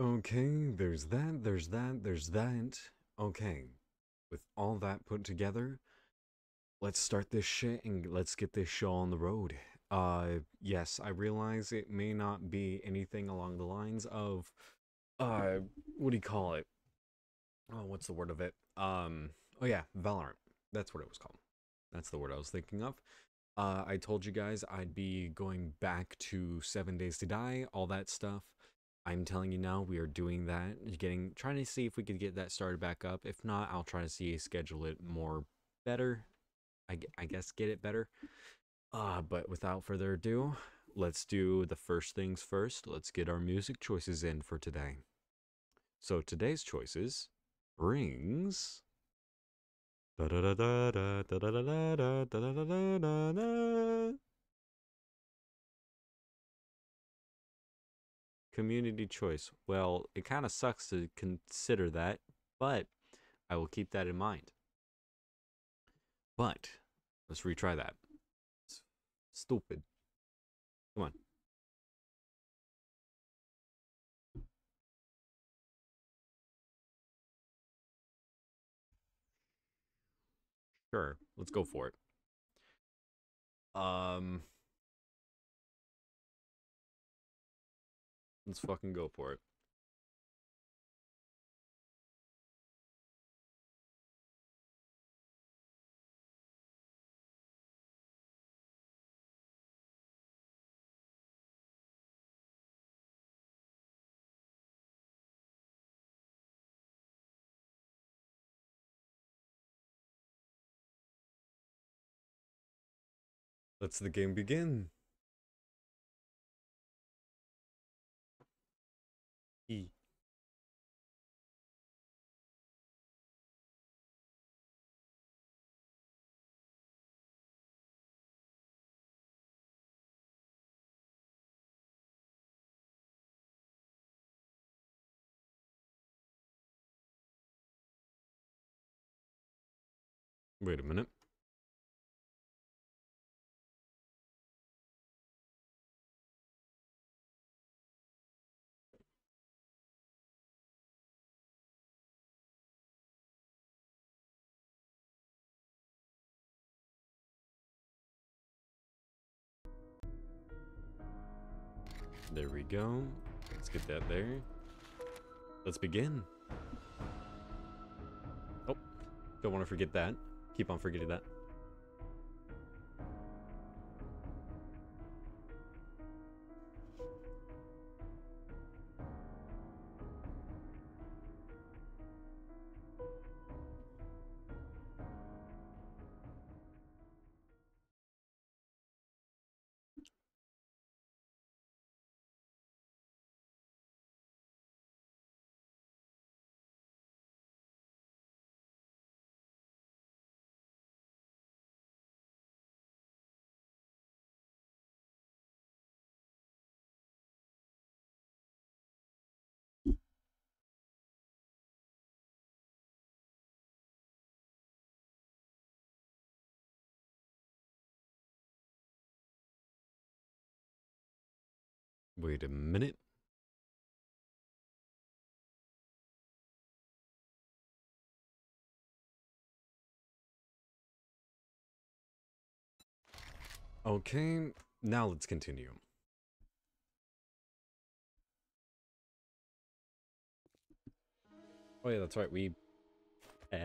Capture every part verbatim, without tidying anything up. Okay, there's that, there's that, there's that. Okay, with all that put together, let's start this shit and let's get this show on the road. Uh, yes, I realize it may not be anything along the lines of, uh, what do you call it? Oh, what's the word of it? Um, oh yeah, Valorant. That's what it was called. That's the word I was thinking of. Uh, I told you guys I'd be going back to Seven Days to Die, all that stuff. I'm telling you now, we are doing that, getting, trying to see if we could get that started back up. If not, I'll try to see, schedule it more better. I, I guess get it better. Uh, but without further ado, let's do the first things first. Let's get our music choices in for today. So today's choices brings... Community choice. Well, it kind of sucks to consider that, but I will keep that in mind. But let's retry that. It's stupid. Come on. Sure, let's go for it. Um, let's fucking go for it. Let's the game begin. E. Wait a minute. There we go. Let's get that there. Let's begin. Oh, don't want to forget that. Keep on forgetting that. Wait a minute. Okay, now let's continue. Oh yeah, that's right, we uh,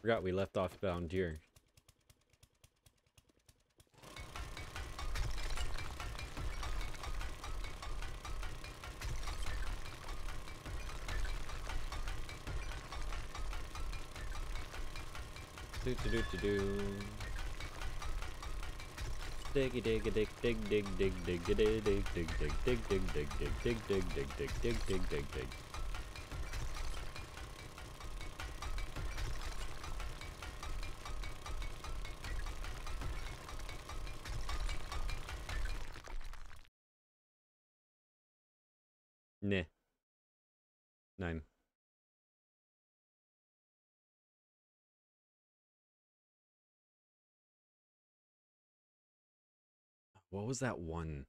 forgot we left off down here. Do do do do do. Diggy diggy dig dig dig dig dig dig dig dig dig dig dig dig dig dig dig dig dig dig dig dig dig. Ne. Nein. What was that one?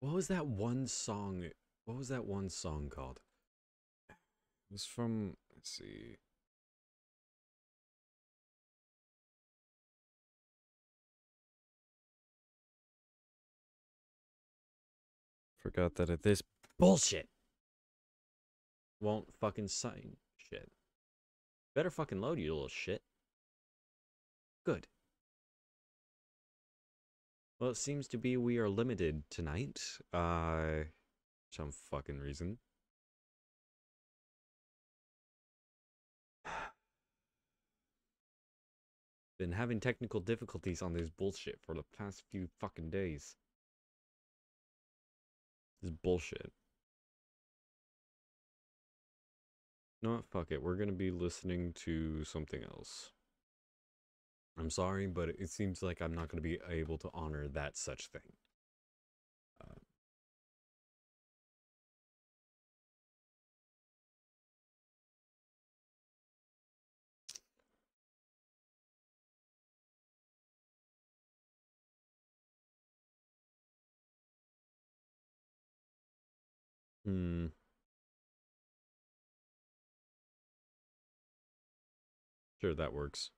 What was that one song? What was that one song called? It was from, let's see. Forgot that at this bullshit won't fucking sign shit. Better fucking load, you little shit. Good. Well, it seems to be we are limited tonight. Uh, some fucking reason. Been having technical difficulties on this bullshit for the past few fucking days. This bullshit. No, fuck it. We're gonna be listening to something else. I'm sorry, but it seems like I'm not going to be able to honor that such thing. Uh, hmm. Sure, that works.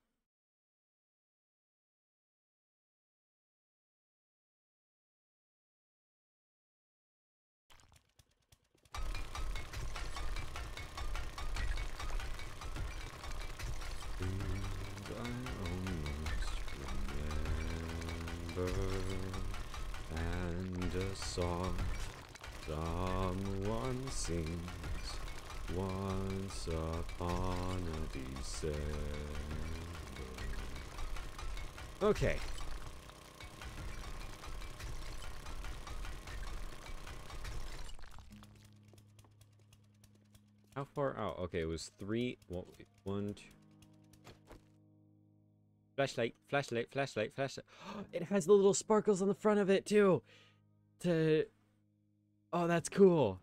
And a song someone sings once upon a December. Okay. How far out? Okay, it was three. One, one two. Flashlight, flashlight, flashlight, flashlight. It has the little sparkles on the front of it, too. To... Oh, that's cool.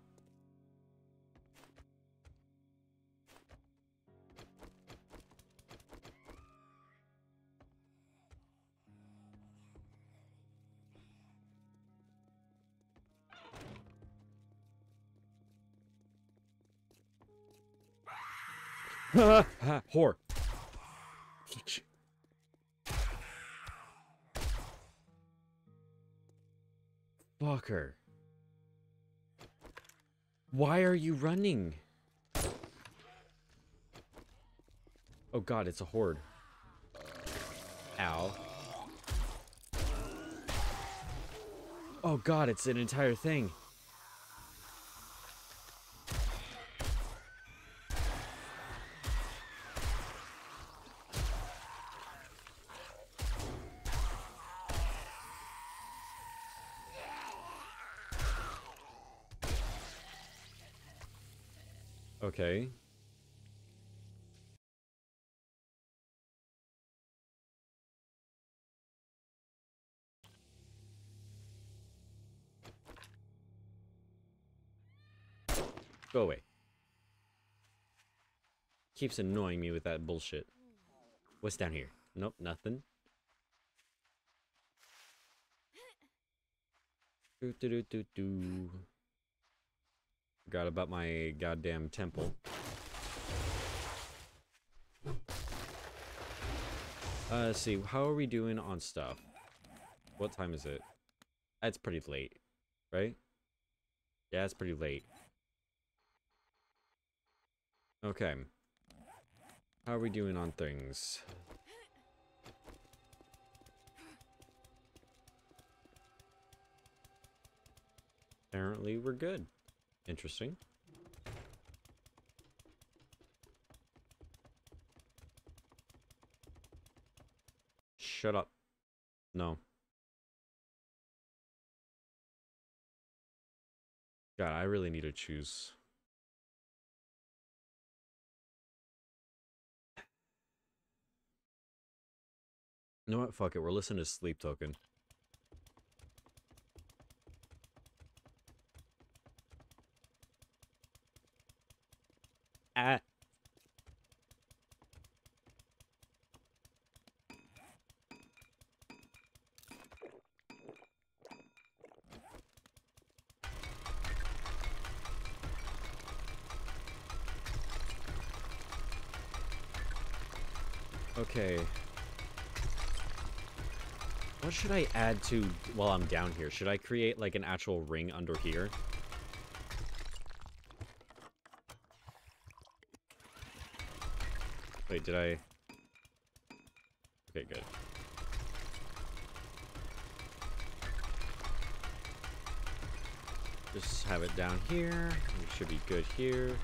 Whore. Fucker. Why are you running? Oh god, it's a horde. Ow. Oh god, it's an entire thing. Okay. Go away. Keeps annoying me with that bullshit. What's down here? Nope, nothing. Do do do do do. Forgot about my goddamn temple. Uh, let's see, how are we doing on stuff? What time is it? That's pretty late, right? Yeah, it's pretty late. Okay. How are we doing on things? Apparently, we're good. Interesting. Shut up. No. God, I really need to choose. You know what? Fuck it. We're listening to Sleep Token. Ah. Okay. What should I add to while I'm down here? Should I create like an actual ring under here? Wait, did I? Okay, good. Just have it down here. It should be good here.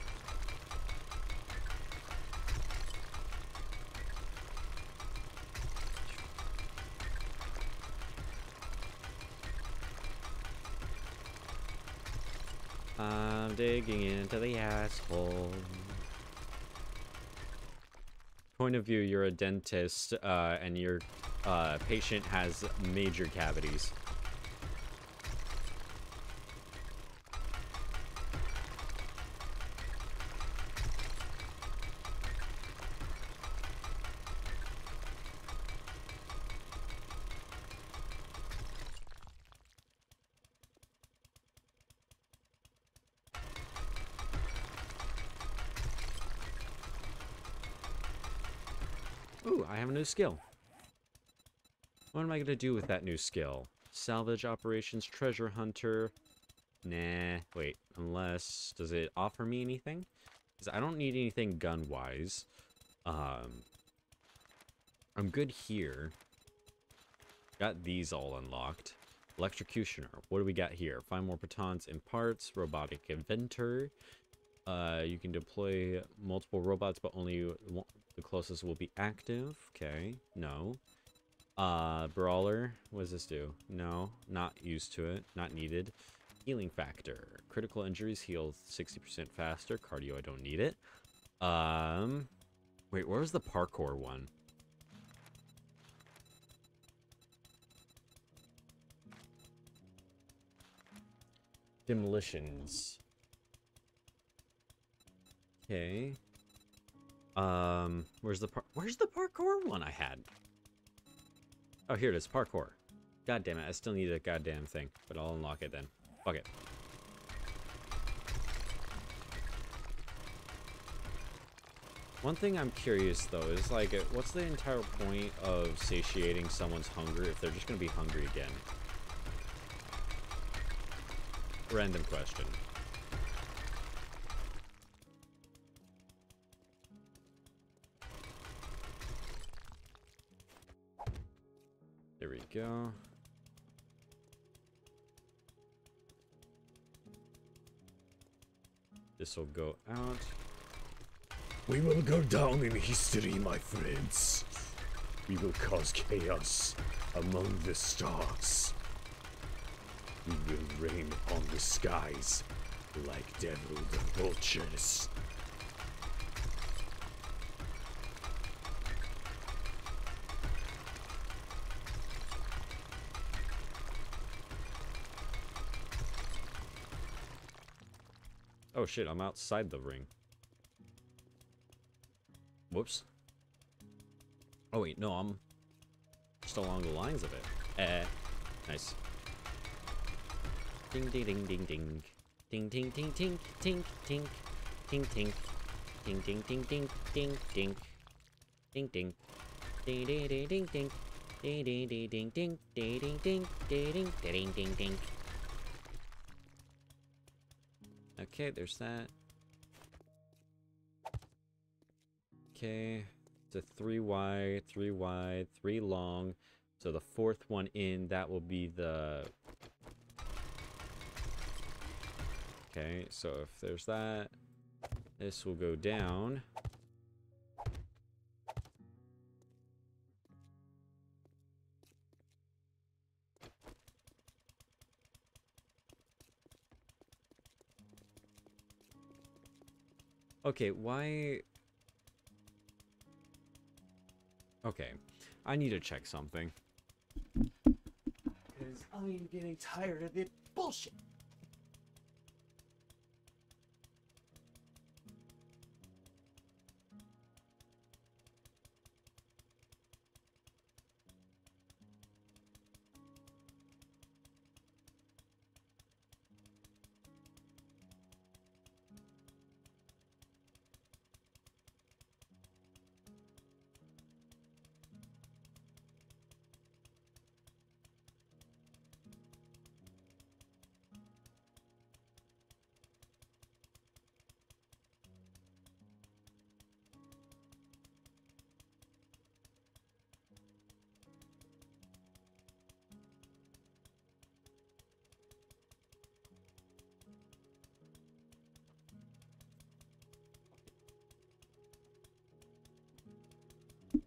I'm digging into the asshole. Point of view, you're a dentist, uh, and your uh, patient has major cavities. Skill. What am I gonna do with that new skill? Salvage operations, treasure hunter. Nah, wait, unless, does it offer me anything? Because I don't need anything gun wise. Um, I'm good here. Got these all unlocked. Electrocutioner. What do we got here? Find more batons and parts. Robotic inventor. Uh, you can deploy multiple robots, but only one, the closest will be active. Okay, no. Uh, brawler. What does this do? No, not used to it. Not needed. Healing factor. Critical injuries heal sixty percent faster. Cardio, I don't need it. Um, wait, where was the parkour one? Demolitions. Okay. Um, where's the par where's the parkour one I had? Oh, here it is, parkour. God damn it, I still need a goddamn thing, but I'll unlock it then. Fuck it. One thing I'm curious though is like, what's the entire point of satiating someone's hunger if they're just gonna be hungry again? Random question. There we go. This will go out. We will go down in history, my friends. We will cause chaos among the stars. We will rain on the skies like devil the vultures. Oh shit, I'm outside the ring. Whoops. Oh wait, no, I'm just along the lines of it. Eh. Nice. Ding ding ding ding ding. Ding ding ding ding ding ding ding ding. Ding ding ding ding ding ding. Ding ding. Ding ding ding ding ding. Ding ding ding ding ding ding ding ding ding ding ding. Okay, there's that. Okay, it's a three wide, three wide, three long. So the fourth one in, that will be the... Okay, so if there's that, this will go down. Okay, why... Okay, I need to check something. Because I'm getting tired of it bullshit.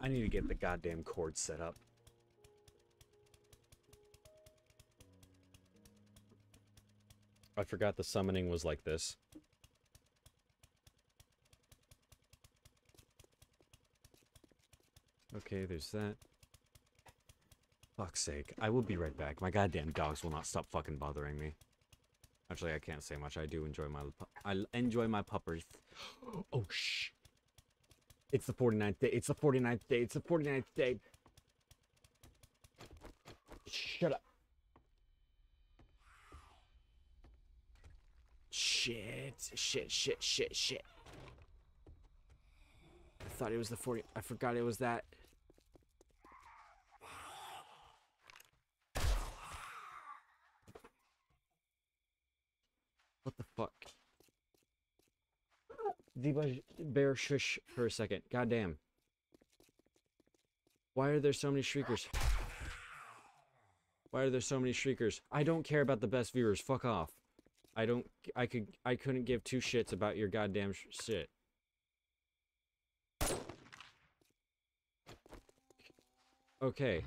I need to get the goddamn cord set up. I forgot the summoning was like this. Okay, there's that. Fuck's sake. I will be right back. My goddamn dogs will not stop fucking bothering me. Actually, I can't say much. I do enjoy my... I enjoy my puppers. Oh, shh. It's the forty-ninth day. It's the forty-ninth day. It's the forty-ninth day. Shut up. Shit. Shit, shit, shit, shit. I thought it was the forty... I forgot it was that... What the fuck? Debush bear shush for a second. Goddamn. Why are there so many shriekers? Why are there so many shriekers? I don't care about the best viewers. Fuck off. I don't. I could. I couldn't give two shits about your goddamn sh shit. Okay.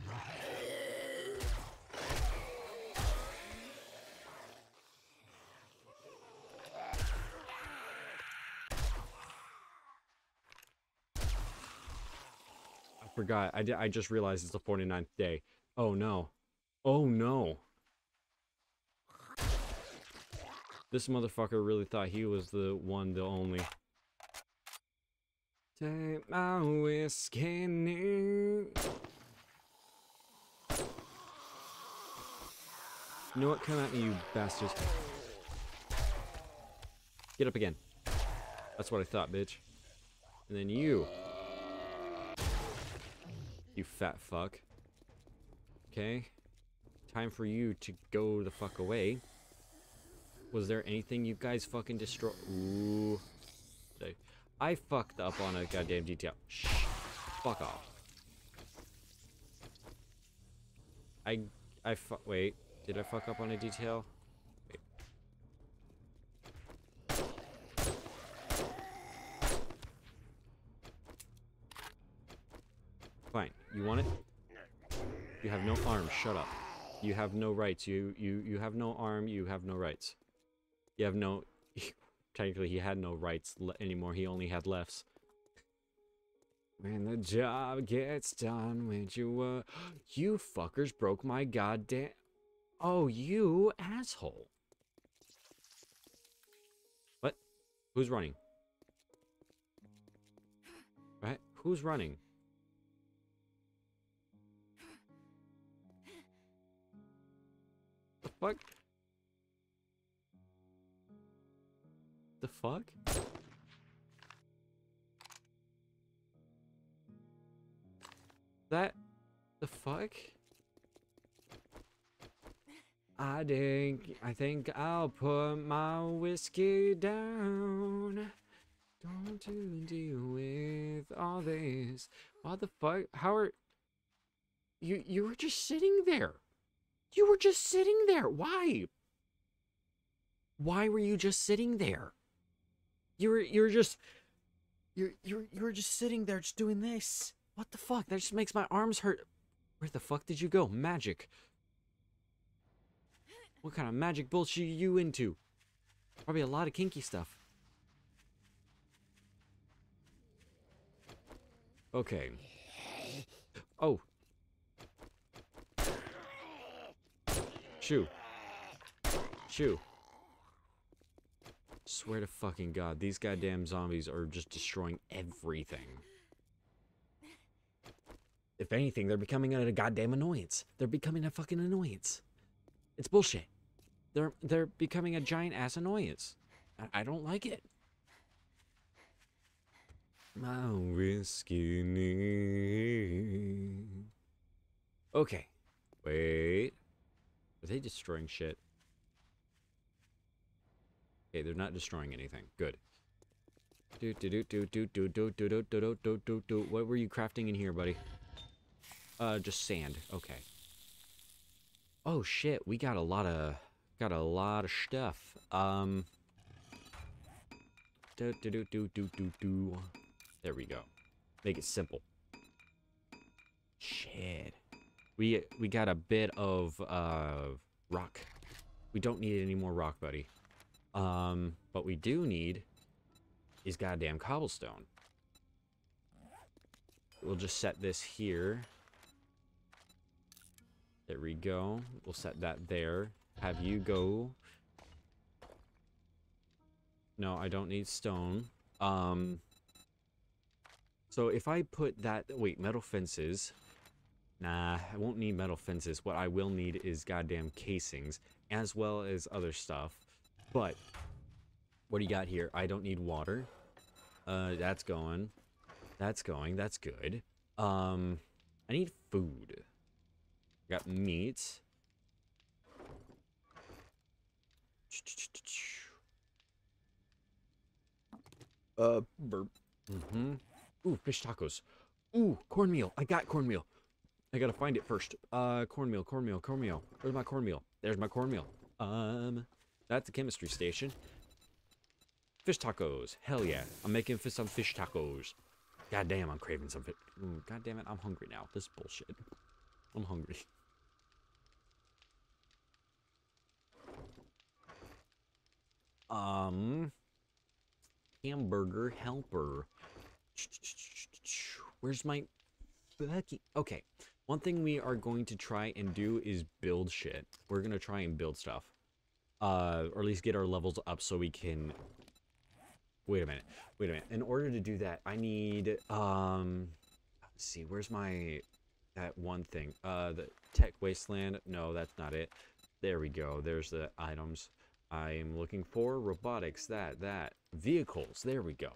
Forgot. I, did, I just realized it's the forty-ninth day. Oh no. Oh no. This motherfucker really thought he was the one, the only. Take my whiskey new. You know what? Come at me, you bastards. Get up again. That's what I thought, bitch. And then you. You fat fuck. Okay. Time for you to go the fuck away. Was there anything you guys fucking destroy? Ooh. I fucked up on a goddamn detail. Shh. Fuck off. I... I fuck... Wait. Did I fuck up on a detail? Wait. Fine. You want it? You have no arms. Shut up. You have no rights. You you you have no arm. You have no rights. You have no. Technically, he had no rights anymore. He only had lefts. When the job gets done, when you uh, you fuckers broke my goddamn. Oh, you asshole. What? Who's running? Right? Who's running? Fuck. The fuck? That the fuck? I think I think I'll put my whiskey down. Don't you deal with all this. What the fuck? How are you you were just sitting there? You were just sitting there. Why? Why were you just sitting there? You were you were just you're you're you were just sitting there just doing this. What the fuck? That just makes my arms hurt. Where the fuck did you go? Magic. What kind of magic bullshit are you into? Probably a lot of kinky stuff. Okay. Oh. Shoo. Shoo. Swear to fucking God, these goddamn zombies are just destroying everything. If anything, they're becoming a goddamn annoyance. They're becoming a fucking annoyance. It's bullshit. They're they're becoming a giant ass annoyance. I, I don't like it. My whiskey needs. Okay. Wait. Are they destroying shit? Okay, they're not destroying anything. Good. Do do do do do do do do do do do do do. What were you crafting in here, buddy? Uh, just sand. Okay. Oh shit, we got a lot of got a lot of stuff. Um. Do do do do do do do. There we go. Make it simple. Shit. We we got a bit of uh rock. We don't need any more rock, buddy. Um, but we do need is goddamn cobblestone. We'll just set this here. There we go. We'll set that there. Have you go. No, I don't need stone. Um, so if I put that... Wait, metal fences. Nah, I won't need metal fences. What I will need is goddamn casings, as well as other stuff. But, what do you got here? I don't need water. Uh, that's going. That's going. That's good. Um, I need food. Got meat. Uh, burp. Mm-hmm. Ooh, fish tacos. Ooh, cornmeal. I got cornmeal. I gotta find it first. Uh, cornmeal, cornmeal, cornmeal. Where's my cornmeal? There's my cornmeal. Um, that's the chemistry station. Fish tacos. Hell yeah. I'm making some fish tacos. God damn, I'm craving some fish. Ooh, God damn it, I'm hungry now. This is bullshit. I'm hungry. Um... Hamburger helper. Where's my... Bucky? Okay. One thing we are going to try and do is build shit. We're going to try and build stuff. Uh, or at least get our levels up so we can... Wait a minute. Wait a minute. In order to do that, I need... Um, let's see. Where's my... That one thing. Uh, the tech wasteland. No, that's not it. There we go. There's the items I am looking for. Robotics. That. That. Vehicles. There we go.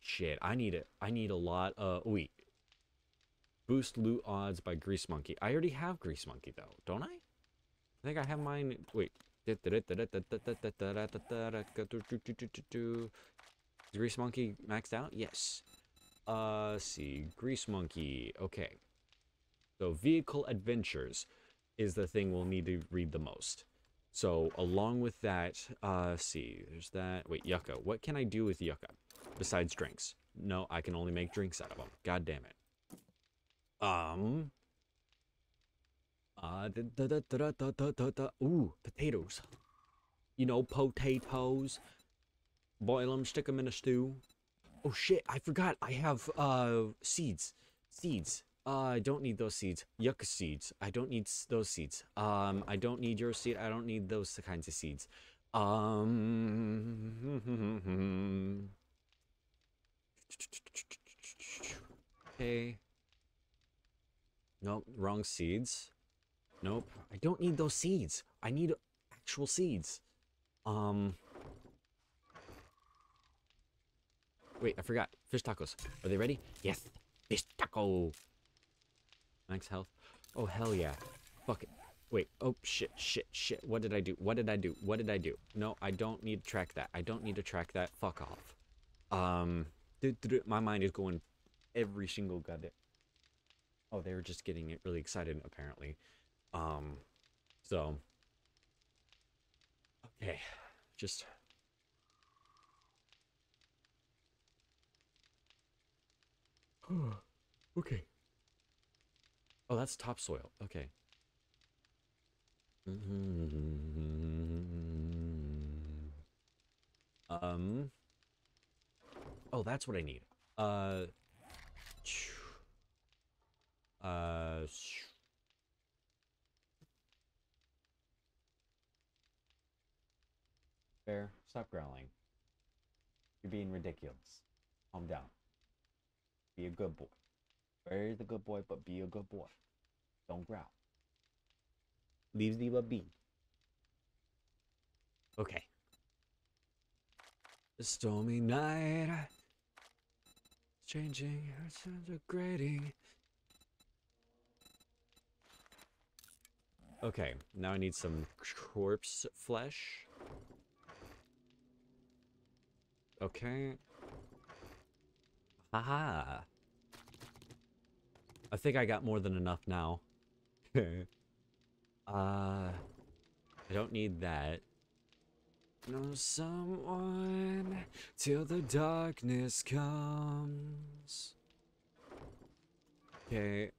Shit. I need it. I need a lot of... Wait. Boost loot odds by Grease Monkey. I already have Grease Monkey, though. Don't I? I think I have mine... Wait. Grease Monkey maxed out? Yes. Uh, let's see. Grease Monkey. Okay. So vehicle adventures is the thing we'll need to read the most. So along with that, uh, see, there's that. Wait, yucca. What can I do with yucca besides drinks? No, I can only make drinks out of them. God damn it. Um. Uh, da, da, da, da, da, da, da, da. Ooh, potatoes. You know, potatoes. Boil them, stick them in a stew. Oh shit, I forgot. I have uh seeds. Seeds. Uh, I don't need those seeds. Yucca seeds. I don't need those seeds. Um, I don't need your seed. I don't need those kinds of seeds. Um. Okay. Nope. Wrong seeds. Nope. I don't need those seeds. I need actual seeds. Um. Wait, I forgot. Fish tacos. Are they ready? Yes. Fish taco. Max health. Oh, hell yeah. Fuck it. Wait. Oh, shit, shit, shit. What did I do? What did I do? What did I do? No, I don't need to track that. I don't need to track that. Fuck off. Um, my mind is going every single goddamn... Oh, they were just getting it really excited, apparently. Um, so. Okay. Just... Okay. Oh, that's topsoil. Okay. Um. Oh, that's what I need. Uh. Uh. Bear, stop growling. You're being ridiculous. Calm down. Be a good boy. Very the good boy, but be a good boy. Don't growl. Leave the be. Okay. The stormy night changing, it's degrading. Okay, now I need some corpse flesh. Okay. Haha. I think I got more than enough now. uh, I don't need that. Know someone till the darkness comes. Okay.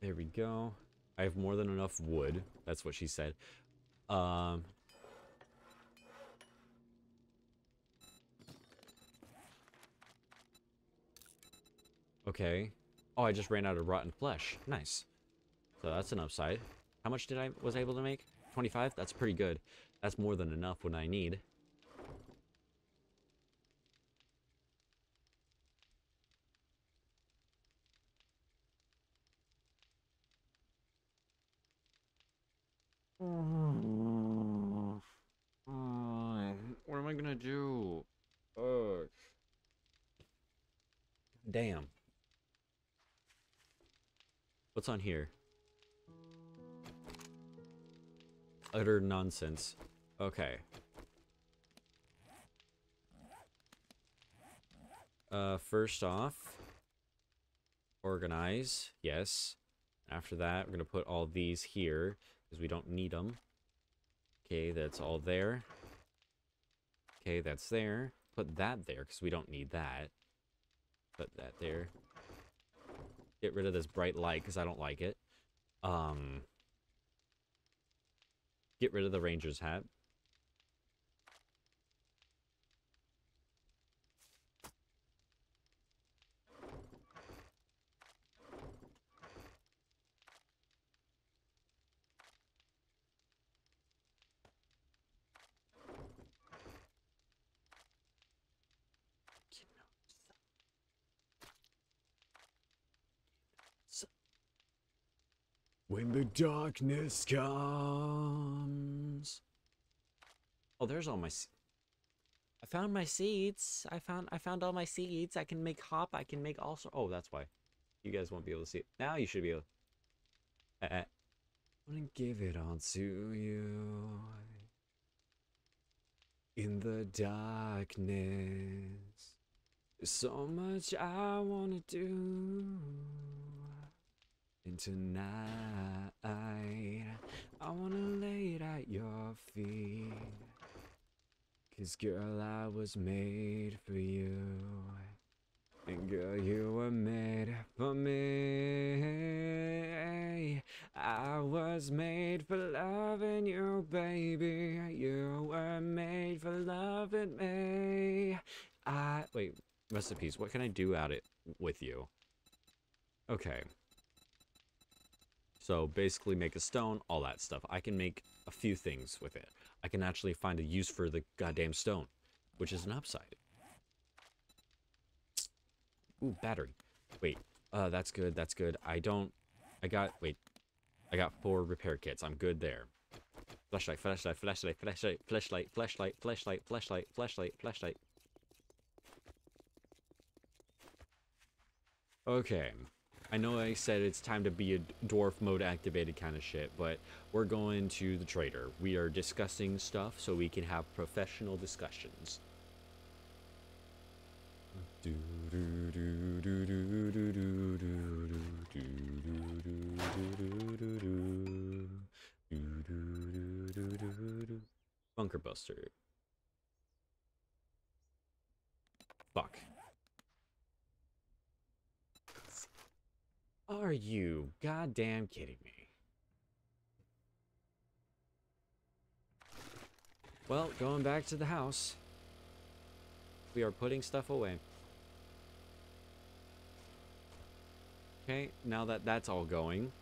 There we go. I have more than enough wood. That's what she said. Um... Okay. Oh, I just ran out of rotten flesh. Nice. So that's an upside. How much did I was I able to make? twenty-five? That's pretty good. That's more than enough when I need. Oh, what am I gonna do? Ugh. Damn. What's on here? Utter nonsense. Okay. Uh, first off, organize. Yes. After that, we're gonna put all these here because we don't need them. Okay, that's all there. Okay, that's there. Put that there because we don't need that. Put that there. Get rid of this bright light because I don't like it. Um, get rid of the Ranger's hat. When the darkness comes. Oh, there's all my se I found my seeds. I found I found all my seeds. I can make hop. I can make also. Oh, that's why. You guys won't be able to see it. Now you should be able to. I'm gonna give it all to you. In the darkness. There's so much I wanna do. And tonight, I wanna lay it at your feet. Cause girl, I was made for you. And girl, you were made for me. I was made for loving you, baby. You were made for loving me. I... Wait, recipes, what can I do out it with you? Okay. So basically make a stone, all that stuff. I can make a few things with it. I can actually find a use for the goddamn stone, which is an upside. Ooh, battery. Wait, uh, that's good, that's good. I don't, I got, wait, I got four repair kits. I'm good there. Flashlight, flashlight, flashlight, flashlight, flashlight, flashlight, flashlight, flashlight, flashlight, flashlight. Okay. I know I said it's time to be a dwarf mode activated kind of shit, but we're going to the trader. We are discussing stuff so we can have professional discussions. Bunker Buster. Fuck. Are you goddamn kidding me? Well, going back to the house. We are putting stuff away. Okay, now that that's all going.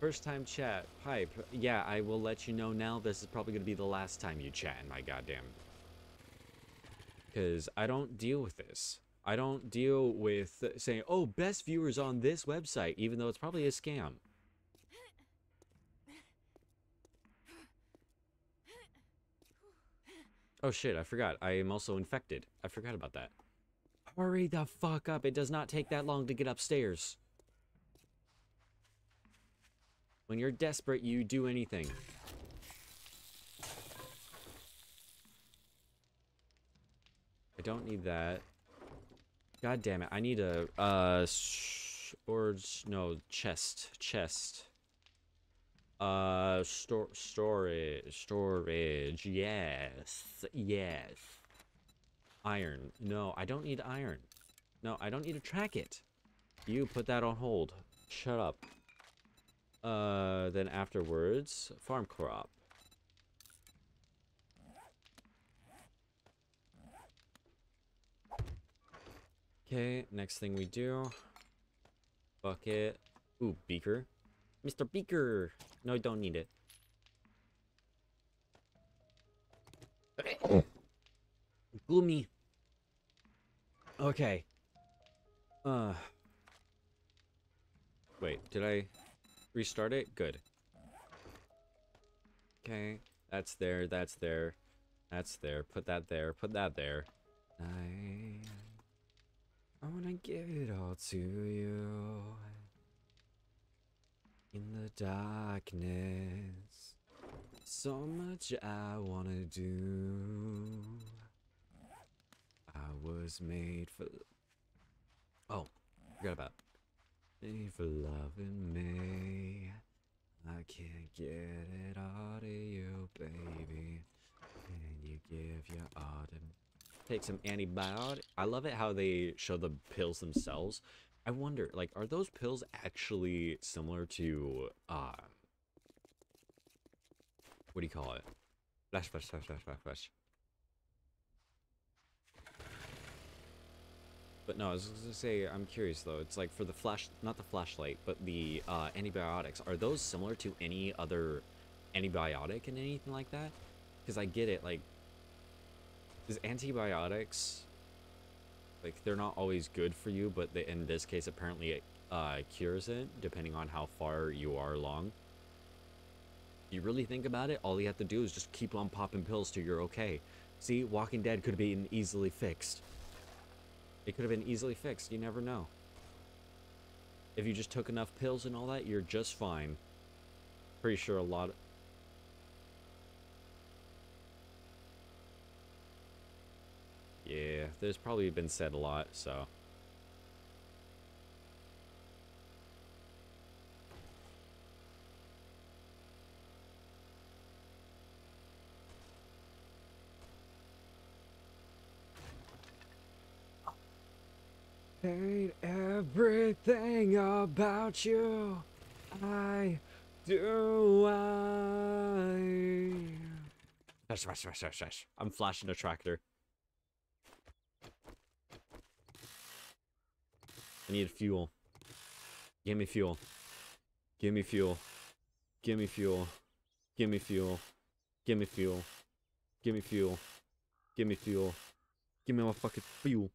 First time chat, pipe. Yeah, I will let you know now. This is probably going to be the last time you chat in my goddamn. Because I don't deal with this. I don't deal with saying, oh, best viewers on this website, even though it's probably a scam. Oh shit, I forgot. I am also infected. I forgot about that. Hurry the fuck up. It does not take that long to get upstairs. When you're desperate, you do anything. I don't need that. God damn it, I need a, uh, or, no, chest, chest. Uh, stor storage, storage, yes, yes. Iron, no, I don't need iron. No, I don't need to track it. You put that on hold. Shut up. Uh, then afterwards, farm crop. Okay, next thing we do. Bucket. Ooh, beaker. Mister Beaker! No, I don't need it. Gloomy. Okay. Uh. Wait, did I restart it? Good. Okay. That's there, that's there. That's there. Put that there. Put that there. I... I wanna give it all to you. In the darkness. So much I wanna do. I was made for... Oh, forgot about it. Made for loving me. I can't get it all to you, baby. Can you give your all to me? Take some antibiotic. I love it how they show the pills themselves. I wonder, like, are those pills actually similar to, uh... what do you call it? Flash, flash, flash, flash, flash, flash. But no, I was going to say, I'm curious though. It's like for the flash, not the flashlight, but the uh, antibiotics. Are those similar to any other antibiotic and anything like that? Because I get it, like, is antibiotics, like, they're not always good for you, but they, in this case, apparently it uh, cures it, depending on how far you are along. You really think about it, all you have to do is just keep on popping pills till you're okay. See, Walking Dead could have been easily fixed. It could have been easily fixed, you never know. If you just took enough pills and all that, you're just fine. Pretty sure a lot of... yeah, there's probably been said a lot, so... hate everything about you. I do. I. Rush, rush, rush, rush, rush. I'm flashing a tractor. I need fuel. Give me fuel. Give me fuel. Give me fuel. Give me fuel. Give me fuel. Give me fuel. Give me fuel. Give me my fucking fuel.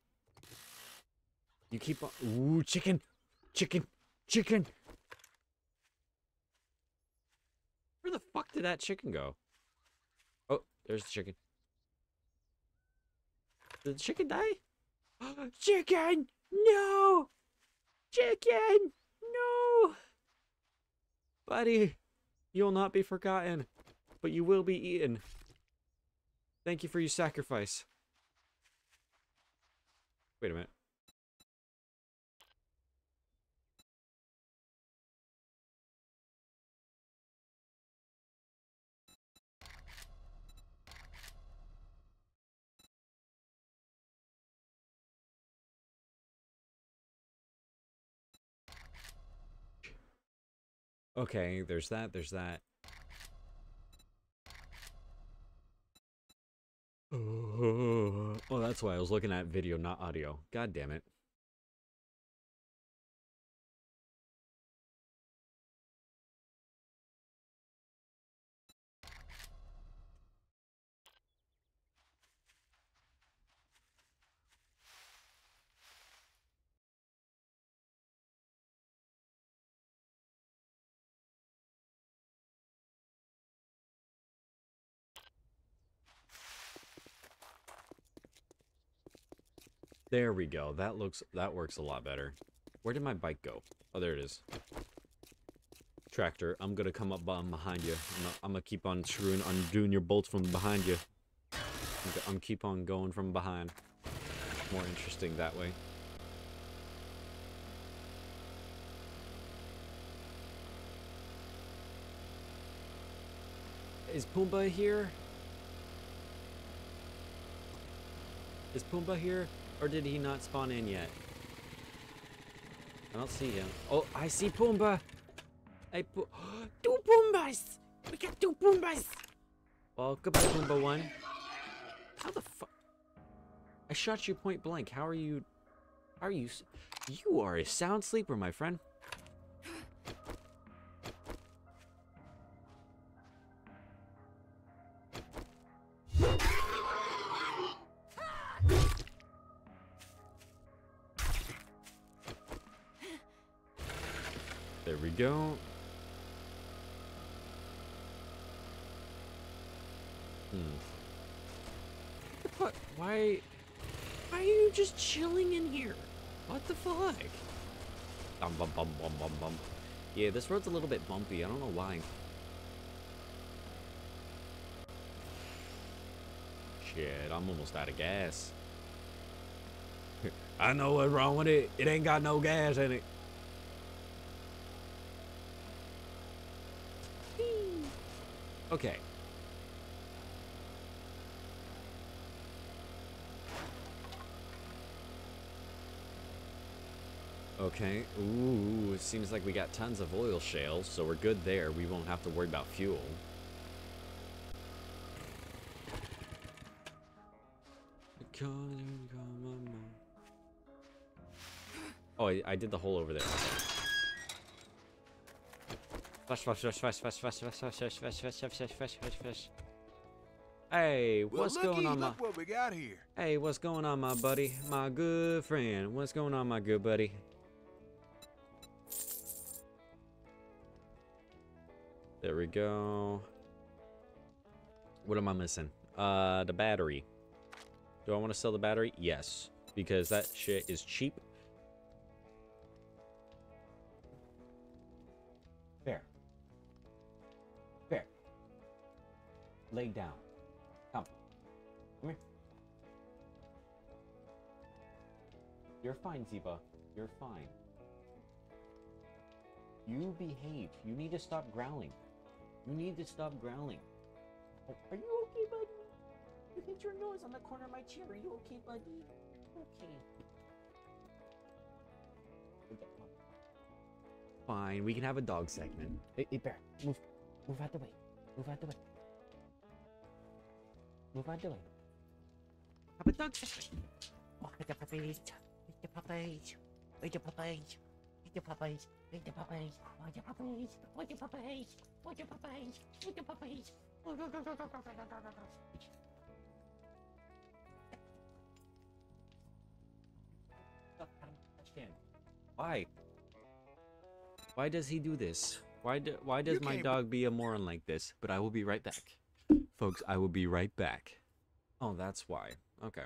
You keep on. Ooh, chicken! Chicken! Chicken! Where the fuck did that chicken go? Oh, there's the chicken. Did the chicken die? Chicken! No! Chicken! No! Buddy, you'll not be forgotten, but you will be eaten. Thank you for your sacrifice. Wait a minute. Okay, there's that, there's that. Oh, that's why I was looking at video, not audio. God damn it. There we go. That looks, that works a lot better. Where did my bike go? Oh, there it is. Tractor, I'm gonna come up behind you. I'm gonna, I'm gonna keep on screwing, undoing your bolts from behind you. I'm gonna, I'm gonna keep on going from behind. More interesting that way. Is Pumbaa here? Is Pumbaa here? Or did he not spawn in yet? I don't see him. Oh, I see Pumbaa! I put two Boombas. We got two Boombas. Well, goodbye, Boomba one. How the fuck? I shot you point blank. How are you? How are you? You are a sound sleeper, my friend. There we go. Hmm. The fuck? Why? Why are you just chilling in here? What the fuck? Bum bum bum bum bum bum. Yeah, this road's a little bit bumpy. I don't know why. Shit, I'm almost out of gas. I know what's wrong with it. It ain't got no gas in it. Okay. Okay. Ooh, it seems like we got tons of oil shales, so we're good there. We won't have to worry about fuel. Oh, I, I did the hole over there. Flash, flash, flash, flash, flash, flash, flash, flash, flash, flash, flash, flash, flash. Hey, what's going on, my? What we got here? Hey, what's going on, my buddy, my good friend? What's going on, my good buddy? There we go. What am I missing? Uh, the battery. Do I want to sell the battery? Yes, because that shit is cheap. Fair. Fair. Lay down. Come. Come here. You're fine, Ziba. You're fine. You behave. You need to stop growling. You need to stop growling. Are you okay, buddy? You hit your nose on the corner of my chair. Are you okay, buddy? Okay. Okay. Fine, we can have a dog segment. Hey, hey bear, move, move out the way, move out the way, move out the way. Have a dog segment. Oh, the puppies, the puppies, the puppies, the puppies, the puppies, the puppies, the puppies, the puppies, the puppies, the Why? Why does he do this? Why do, why does my dog be a moron like this? But I will be right back. Folks, I will be right back. Oh, that's why. Okay.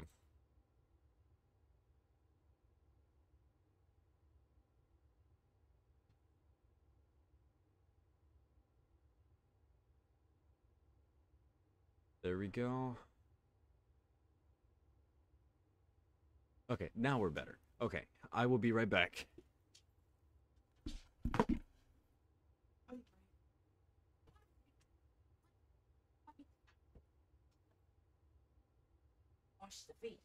There we go. Okay, now we're better. Okay, I will be right back. Wash the feet.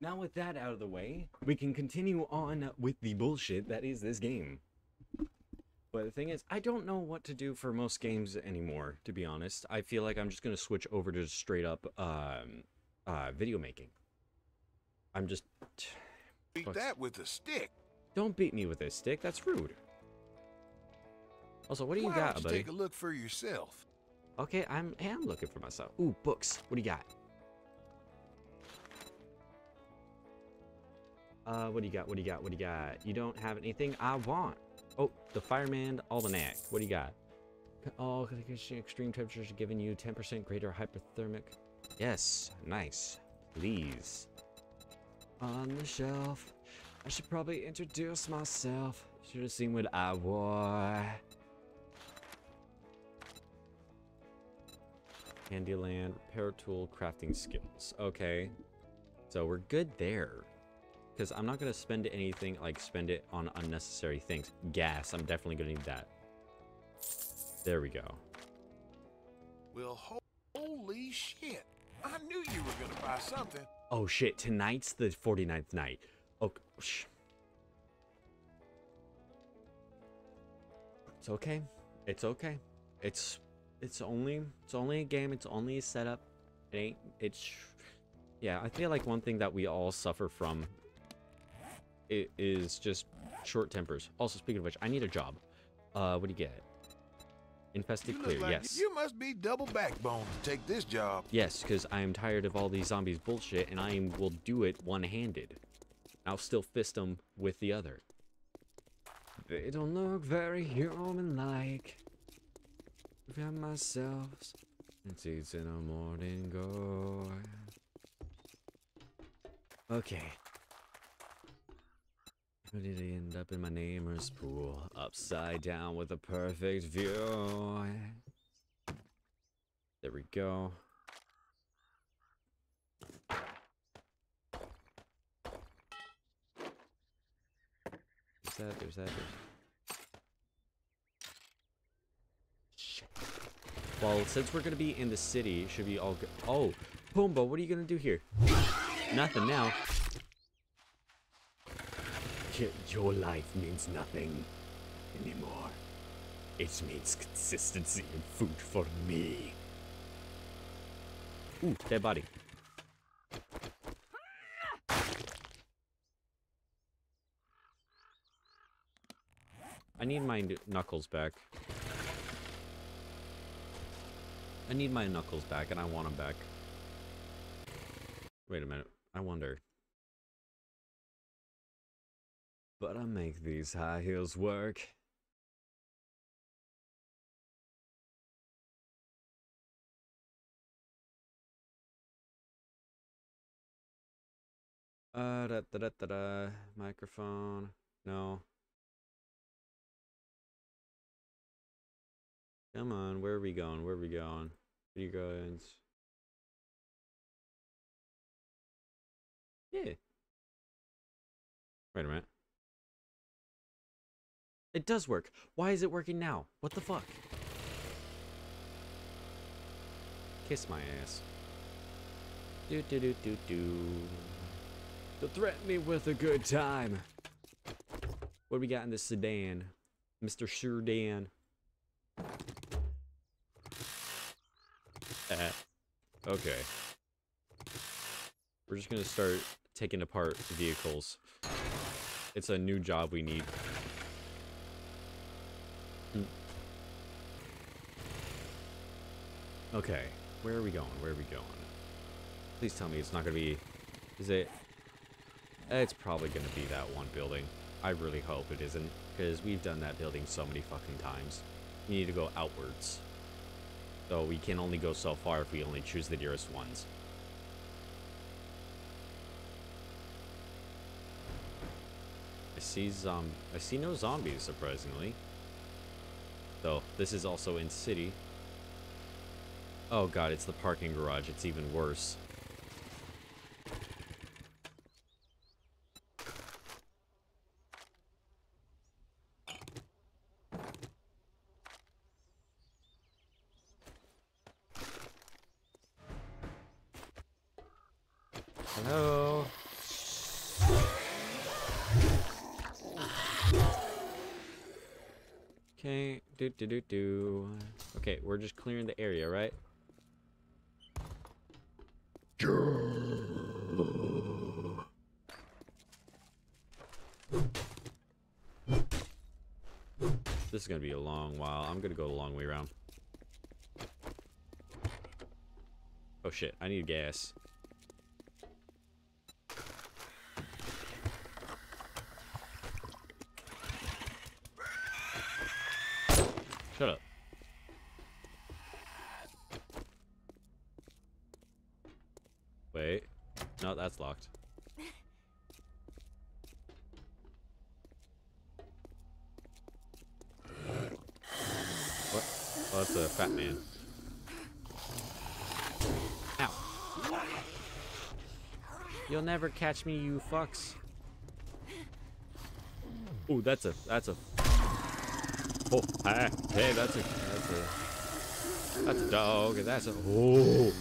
Now with that out of the way, we can continue on with the bullshit that is this game. But the thing is, I don't know what to do for most games anymore, to be honest. I feel like I'm just going to switch over to straight up um, uh, video making. I'm just... Beat that with a stick. Don't beat me with a stick. That's rude. Also, what do you got, buddy? Take a look for yourself. Okay, I'm, I'm looking for myself. Ooh, books. What do you got? Uh, what do you got? What do you got? What do you got? You don't have anything I want. Oh, the Fireman Almanac. What do you got? All extreme temperatures are giving you ten percent greater hyperthermic. Yes, nice. Please. On the shelf. I should probably introduce myself. Should have seen what I wore. Candyland, repair tool, crafting skills. Okay. So we're good there. Because I'm not going to spend anything, like spend it on unnecessary things. Gas, I'm definitely going to need that. There we go. Well, ho holy shit. I knew you were going to buy something. Oh shit, tonight's the forty-ninth night. Oh, shh. It's okay. It's okay. It's it's only it's only a game. It's only a setup. It ain't it's yeah, I feel like one thing that we all suffer from it is just short tempers. Also, speaking of which, I need a job. Uh, what do you get? Infested clear, like yes. You must be double backbone to take this job. Yes, because I am tired of all these zombies bullshit, and I am, will do it one-handed. I'll still fist them with the other. They don't look very human-like. Found myself and seeds in a morning gore. Okay. How did it end up in my neighbor's pool? Upside down with a perfect view. There we go. There's that, there's that, there's... Shit. Well, since we're gonna be in the city, should be all good. Oh, Pumbaa, what are you gonna do here? Nothing now. Your life means nothing anymore. It means consistency and food for me. Ooh, dead body. I need my knuckles back. I need my knuckles back, and I want them back. Wait a minute. I wonder. But I make these high heels work. Uh, da da da da da. Microphone. No. Come on, where are we going? Where are we going? Where are you going? Yeah. Wait a minute. It does work. Why is it working now? What the fuck? Kiss my ass. Do do do do do. So threaten me with a good time. What do we got in this sedan? Mister Surdan. Uh, okay. We're just gonna start taking apart vehicles. It's a new job we need. Okay, where are we going? Where are we going? Please tell me it's not gonna be... Is it... It's probably gonna be that one building. I really hope it isn't, because we've done that building so many fucking times. We need to go outwards. So we can only go so far if we only choose the nearest ones. I see zomb... I see no zombies, surprisingly. So, this is also in city. Oh god, it's the parking garage. It's even worse. Hello? Okay, do do do do. Okay, we're just clearing the area, right? This is gonna be a long while. I'm gonna go the long way around. Oh shit, I need gas. Shut up. Wait. No, that's locked. does the fat man. Ow. You'll never catch me, you fucks. Ooh, that's a, that's a. Oh, ah, hey, that's a, that's a, that's a dog, and that's a. Oh.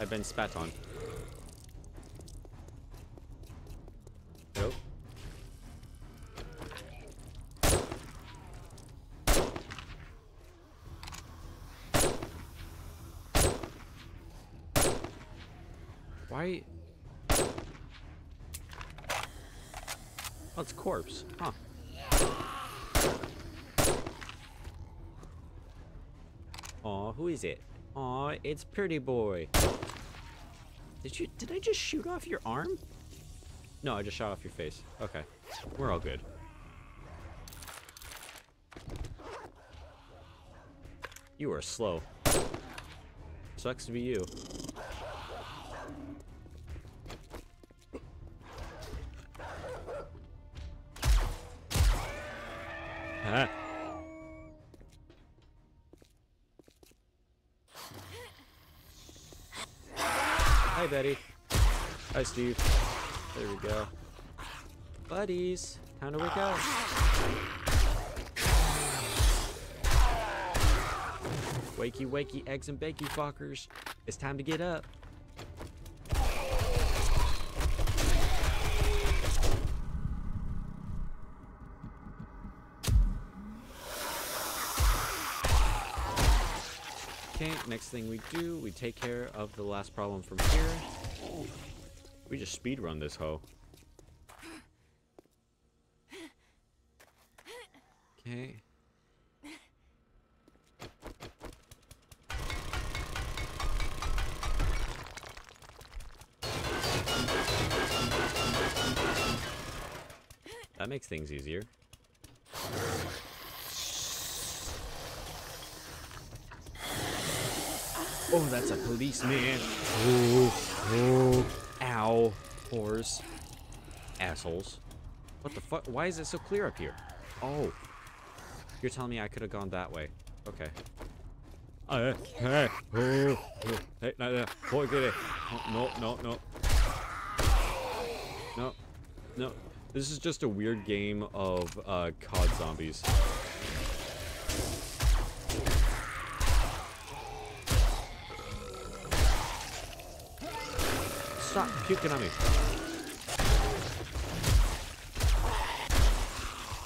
I've been spat on. Nope. Why? Oh, it's corpse. Huh. Aw, who is it? Aw, it's Pretty Boy. Did you? Did I just shoot off your arm? No, I just shot off your face. Okay, we're all good. You are slow. Sucks to be you. Ah. Hi, Betty. Hi, Steve. There we go. Buddies, time to wake up. Wakey, wakey, eggs and bakey fuckers. It's time to get up. Okay, next thing we do, we take care of the last problem from here. We just speed run this hoe. Okay. That makes things easier. Oh, that's a policeman. Ooh, ooh. Ow. Whores. Assholes. What the fuck? Why is it so clear up here? Oh. You're telling me I could have gone that way. Okay. Uh, hey, oh, oh. Hey, no, no. Oh, get it. No, no, no. No. No. This is just a weird game of uh, C O D zombies. Stop puking on me.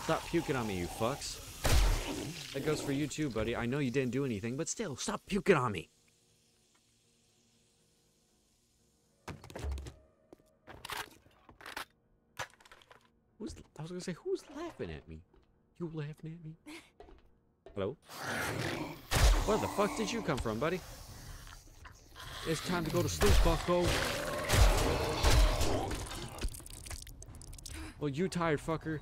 Stop puking on me, you fucks. That goes for you too, buddy. I know you didn't do anything, but still, stop puking on me. Who's, I was gonna say, who's laughing at me? You laughing at me? Hello? Where the fuck did you come from, buddy? It's time to go to sleep, bucko. Well, you tired, fucker.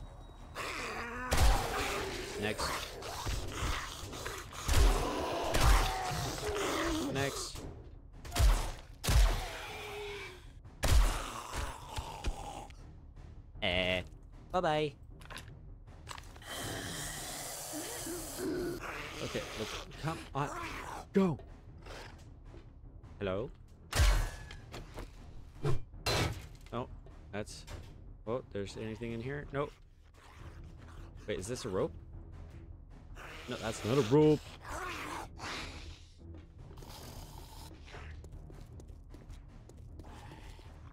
Next. Next. Eh. Bye-bye. Okay, let's come on. Go. Hello? Oh, that's... Oh, there's anything in here? Nope. Wait, is this a rope? No, that's not a rope.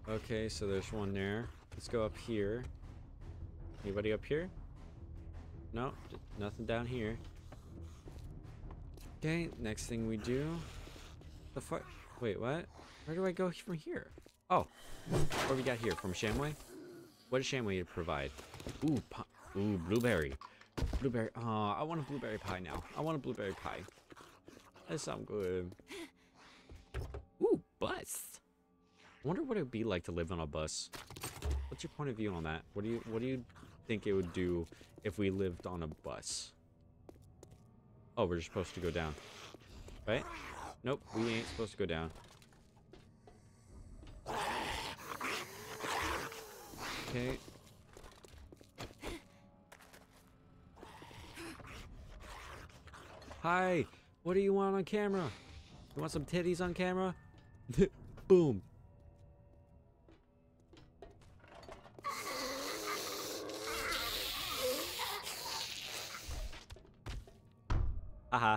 Okay, so there's one there. Let's go up here. Anybody up here? No, nothing down here. Okay, next thing we do... The fuck? Wait, what? Where do I go from here? Oh, what do we got here? From Shamway? What does Shamway provide? Ooh, ooh, blueberry. Blueberry. Oh, I want a blueberry pie now. I want a blueberry pie. That sounds good. Ooh, bus. I wonder what it would be like to live on a bus. What's your point of view on that? What do you What do you think it would do if we lived on a bus? Oh, we're just supposed to go down, right? Nope, we ain't supposed to go down. Okay. Hi! What do you want on camera? You want some titties on camera? Boom! Haha. Uh-huh.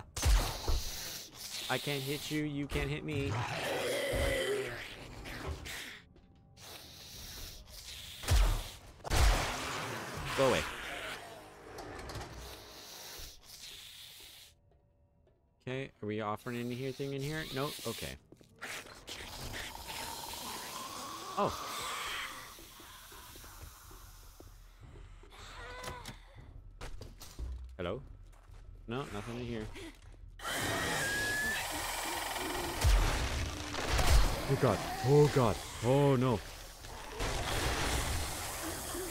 I can't hit you, you can't hit me. Go away. Okay, are we offering anything in here? No? Okay. Oh. Hello? No, nothing in here. Oh god. Oh god. Oh no.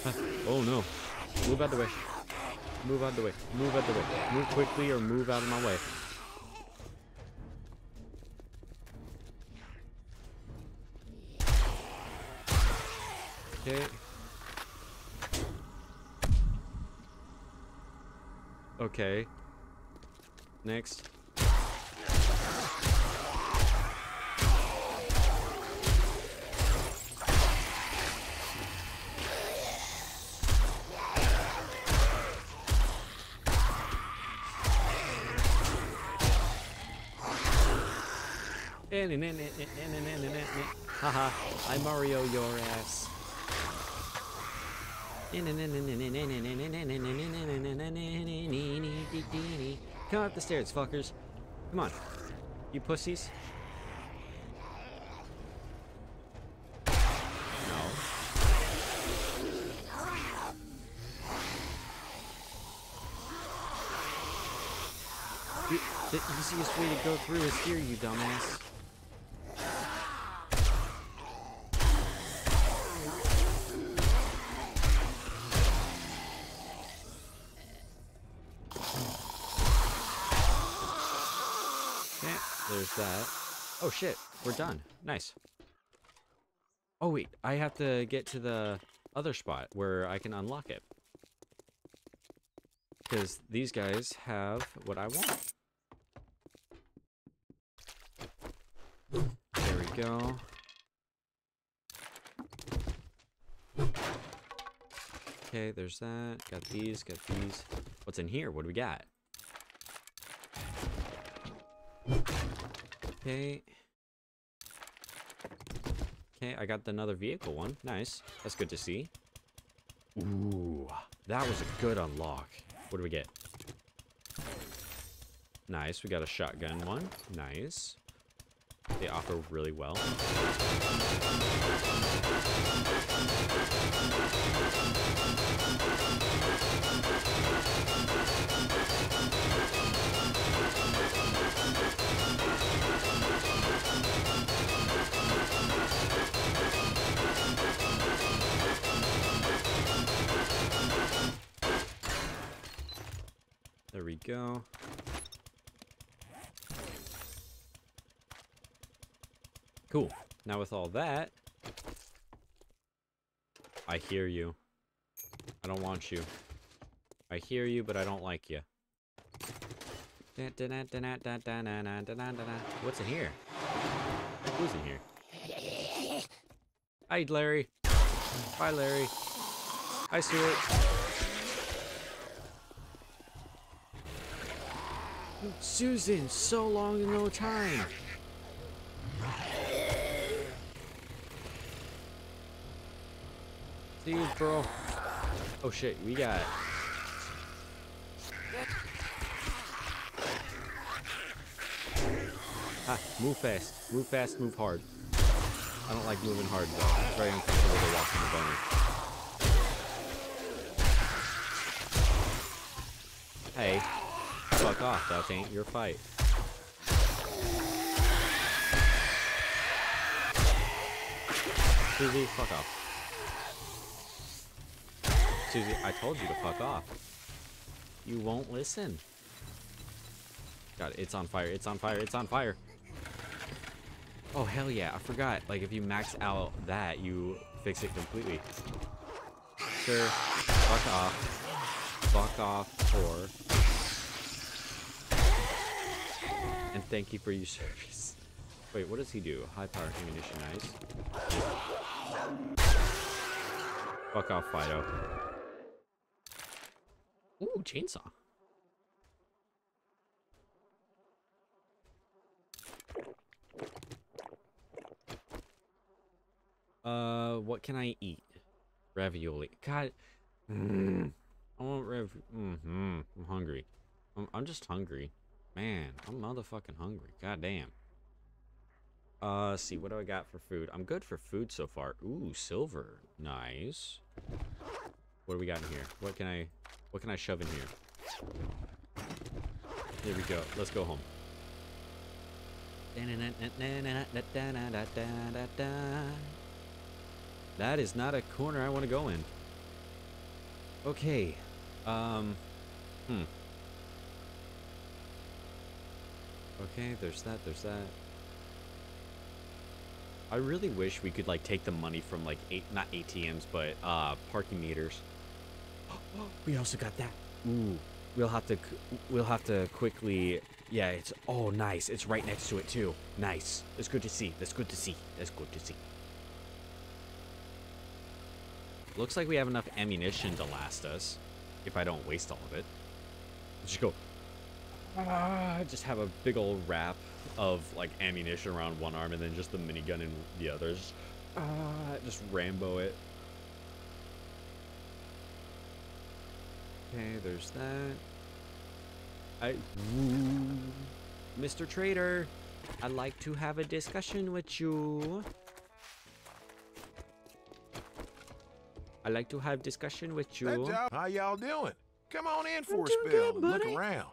Huh. Oh no. Move out the way. Move out the way. Move out the way. Move quickly or move out of my way. Okay. Okay. Next. Haha, I Mario your ass. Come up the stairs, fuckers. Come on, you pussies. No. The, the easiest way to go through is here, you dumbass. That. Oh shit, we're done. Nice. Oh wait, I have to get to the other spot where I can unlock it. Because these guys have what I want. There we go. Okay, there's that. Got these, got these. What's in here? What do we got? Okay. Okay, I got another vehicle one. Nice. That's good to see. Ooh, that was a good unlock. What do we get? Nice. We got a shotgun one. Nice. They offer really well. There we go. Cool. Now with all that, I hear you. I don't want you. I hear you, but I don't like you. What's in here? Who's in here? Hi, Larry. Hi, Larry. Hi, Stuart. Susan, so long and no time. See you, bro. Oh shit, we got it. Ah, move fast. Move fast, move hard. I don't like moving hard though. It's very uncomfortable to walk in the bunny. Hey, fuck off. That ain't your fight. Susie, fuck off. Susie, I told you to fuck off. You won't listen. God, it's on fire, it's on fire, it's on fire. Oh, hell yeah. I forgot. Like, if you max out that, you fix it completely. Sir, fuck off. Fuck off, whore. And thank you for your service. Wait, what does he do? High power ammunition, nice. Fuck off, Fido. Ooh, chainsaw. Uh, what can I eat? Ravioli. God. Mm. I want rav. Mm-hmm. I'm hungry. I'm, I'm just hungry. Man, I'm motherfucking hungry. God damn. Uh, see, what do I got for food? I'm good for food so far. Ooh, silver. Nice. What do we got in here? What can I, what can I shove in here? Here we go. Let's go home. That is not a corner I want to go in. Okay. Um. Hmm. Okay, there's that, there's that. I really wish we could, like, take the money from, like, eight, not A T Ms, but, uh, parking meters. We also got that. Ooh. We'll have to, we'll have to quickly, yeah, it's, oh, nice. It's right next to it, too. Nice. It's good to see. That's good to see. That's good to see. Looks like we have enough ammunition to last us, if I don't waste all of it. Just go, ah, just have a big old wrap of, like, ammunition around one arm and then just the minigun in the other. Just, ah, just Rambo it. Okay, there's that. I, ooh, Mister Trader, I'd like to have a discussion with you. I'd like to have discussion with you. How y'all doing? Come on in for a spell and look around.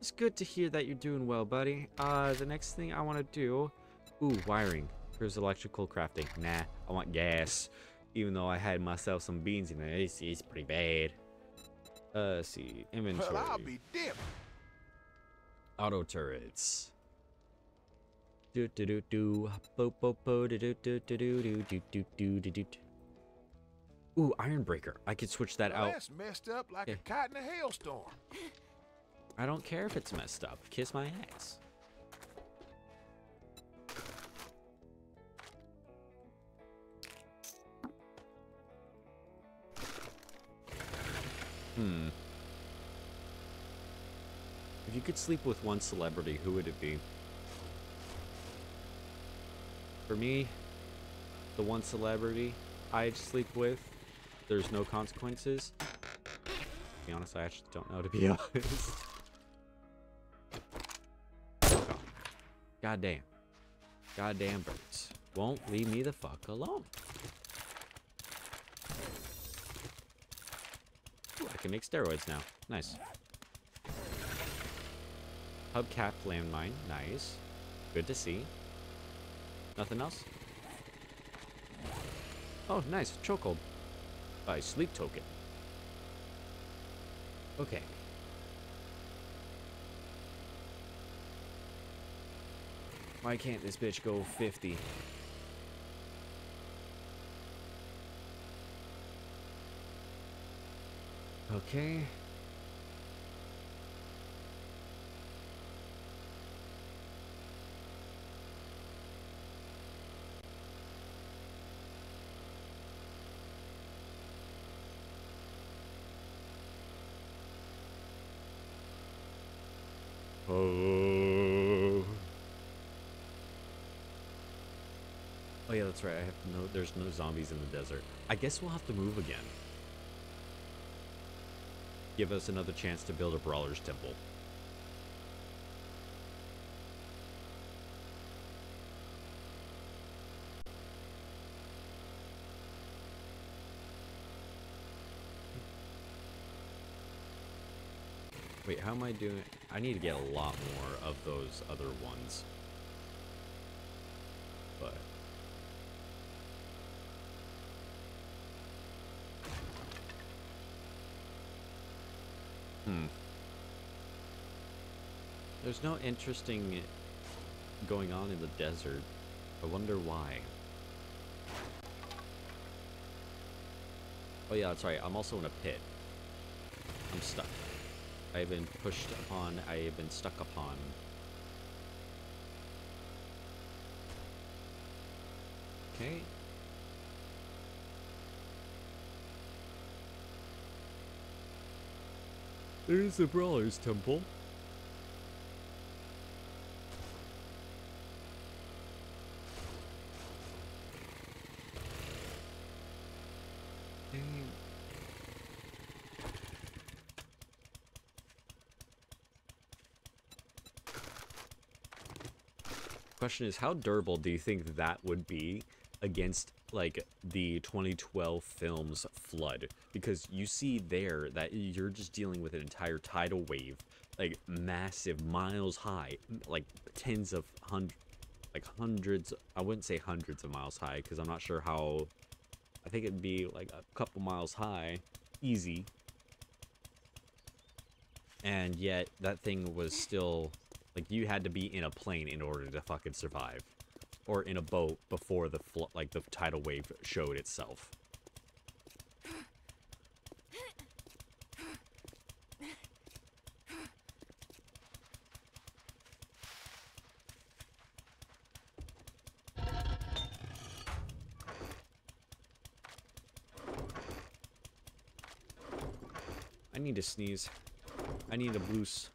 It's good to hear that you're doing well, buddy. Uh, the next thing I want to do, ooh, wiring. Here's electrical crafting. Nah, I want gas. Even though I had myself some beans in there, it's, it's pretty bad. Uh, let's see, inventory. Well, I'll be dipped. Auto turrets. Do do do do. Bo bo bo. Do do do do do do do do do do. Ooh, iron breaker. I could switch that well, out. That's messed up like yeah. a kite in a hailstorm. I don't care if it's messed up. Kiss my ass. Hmm. If you could sleep with one celebrity, who would it be? For me, the one celebrity I'd sleep with, there's no consequences. To be honest, I actually don't know, to be honest. Oh. Goddamn. Goddamn birds. Won't leave me the fuck alone. Can make steroids now. Nice. Hubcap landmine. Nice. Good to see. Nothing else? Oh, nice. Chokehold. By Sleep Token. Okay. Why can't this bitch go fifty? Okay. Oh. Oh yeah, that's right. I have no. There's no zombies in the desert. I guess we'll have to move again. Give us another chance to build a brawler's temple. Wait, how am I doing? I need to get a lot more of those other ones. But... Hmm. There's no interesting going on in the desert. I wonder why. Oh yeah, that's right. I'm also in a pit. I'm stuck. I have been pushed upon. I have been stuck upon. Okay. There's the Brawler's Temple. Question is, how durable do you think that would be against like the twenty twelve film's Flood? Because you see there that you're just dealing with an entire tidal wave, like massive, miles high, like tens of hundred, like hundreds. I wouldn't say hundreds of miles high because I'm not sure how. I think it'd be like a couple miles high, easy. And yet that thing was still. Like, you had to be in a plane in order to fucking survive. Or in a boat before the, fl like, the tidal wave showed itself. I need to sneeze. I need a boost.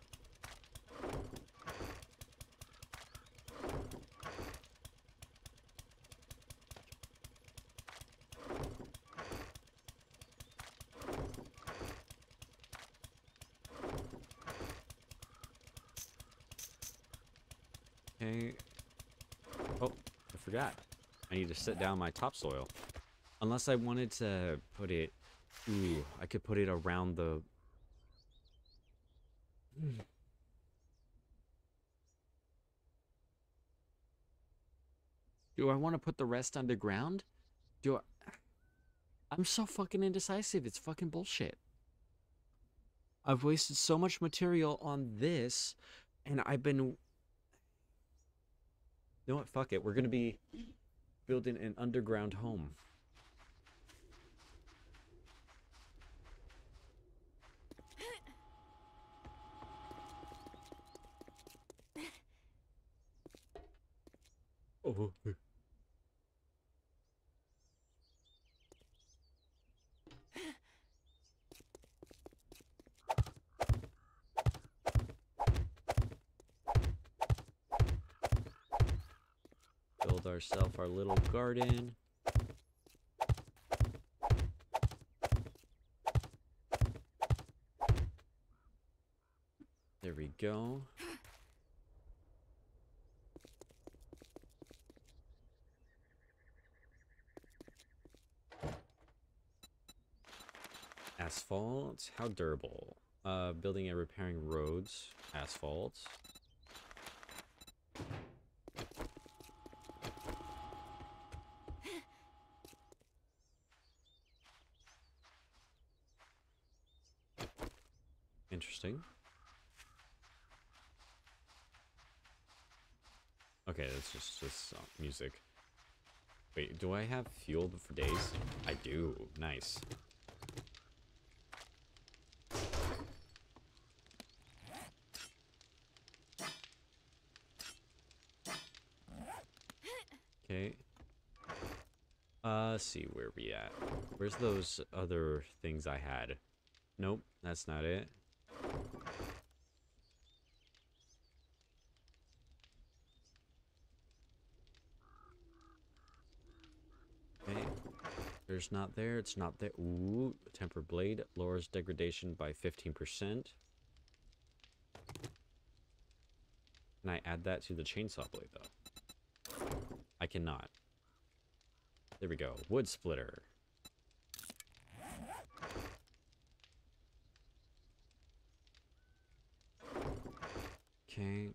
To set down my topsoil, unless I wanted to put it. Ooh, I could put it around the. Mm. Do I want to put the rest underground? Do I? I'm so fucking indecisive. It's fucking bullshit. I've wasted so much material on this, and I've been. You know what? Fuck it. We're gonna be. Building an underground home. Oh. Ourselves our little garden. There we go. Asphalt. How durable? Uh, building and repairing roads. Asphalt. Okay, that's just, just uh, music. Wait, do I have fuel for days? I do. Nice. Okay. Uh, let's see where we at. Where's those other things I had? Nope, that's not it. There's not there, it's not there. Ooh, temper blade lowers degradation by fifteen percent. Can I add that to the chainsaw blade though? I cannot. There we go. Wood splitter. Okay.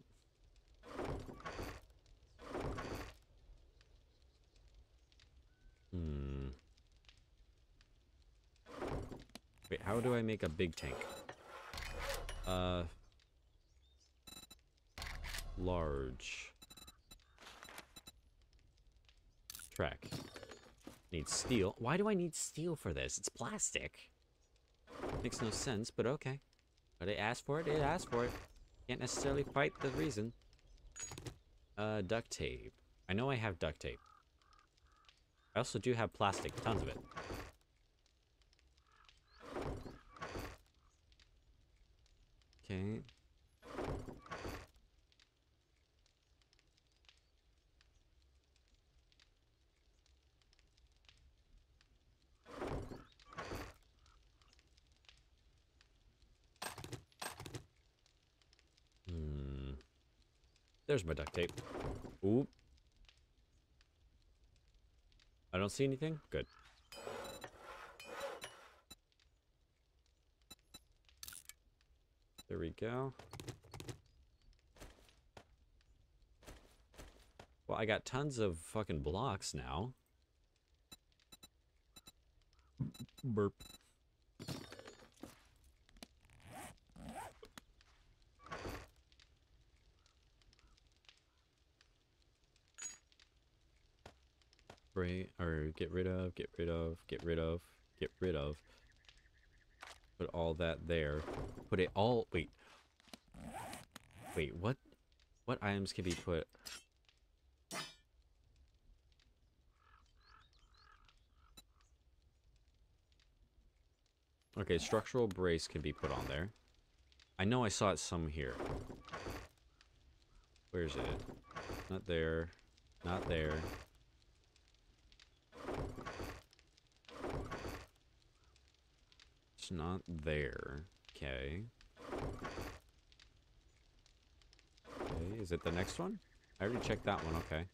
How do I make a big tank? Uh, large. Track. Need steel. Why do I need steel for this? It's plastic. Makes no sense, but okay. But it asked for it, it asked for it. Can't necessarily quite the reason. Uh, duct tape. I know I have duct tape. I also do have plastic, tons of it. Okay. Hmm. There's my duct tape. Ooh. I don't see anything? Good. There we go. Well, I got tons of fucking blocks now. Burp. Bra- or get rid of, get rid of, get rid of, get rid of. Put all that there. Put it all. Wait. Wait. What? What items can be put? Okay, structural brace can be put on there. I know I saw it some here. Where is it? Not there. Not there. It's not there. Okay. Okay, is it the next one? I already checked that one, okay.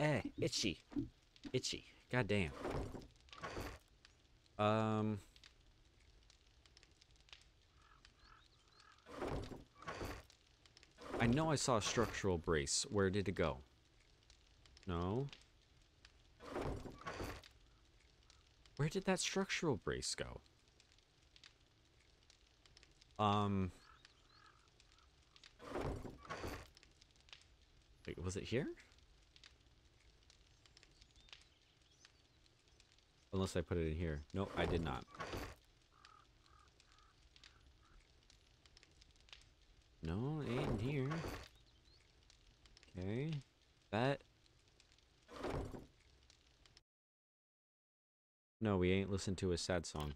Eh, itchy. Itchy. Goddamn. Um. I know I saw a structural brace. Where did it go? No. Where did that structural brace go? Um. Wait, was it here? Unless I put it in here. No, I did not. No, it ain't in here. Okay. That. No, we ain't listened to a sad song.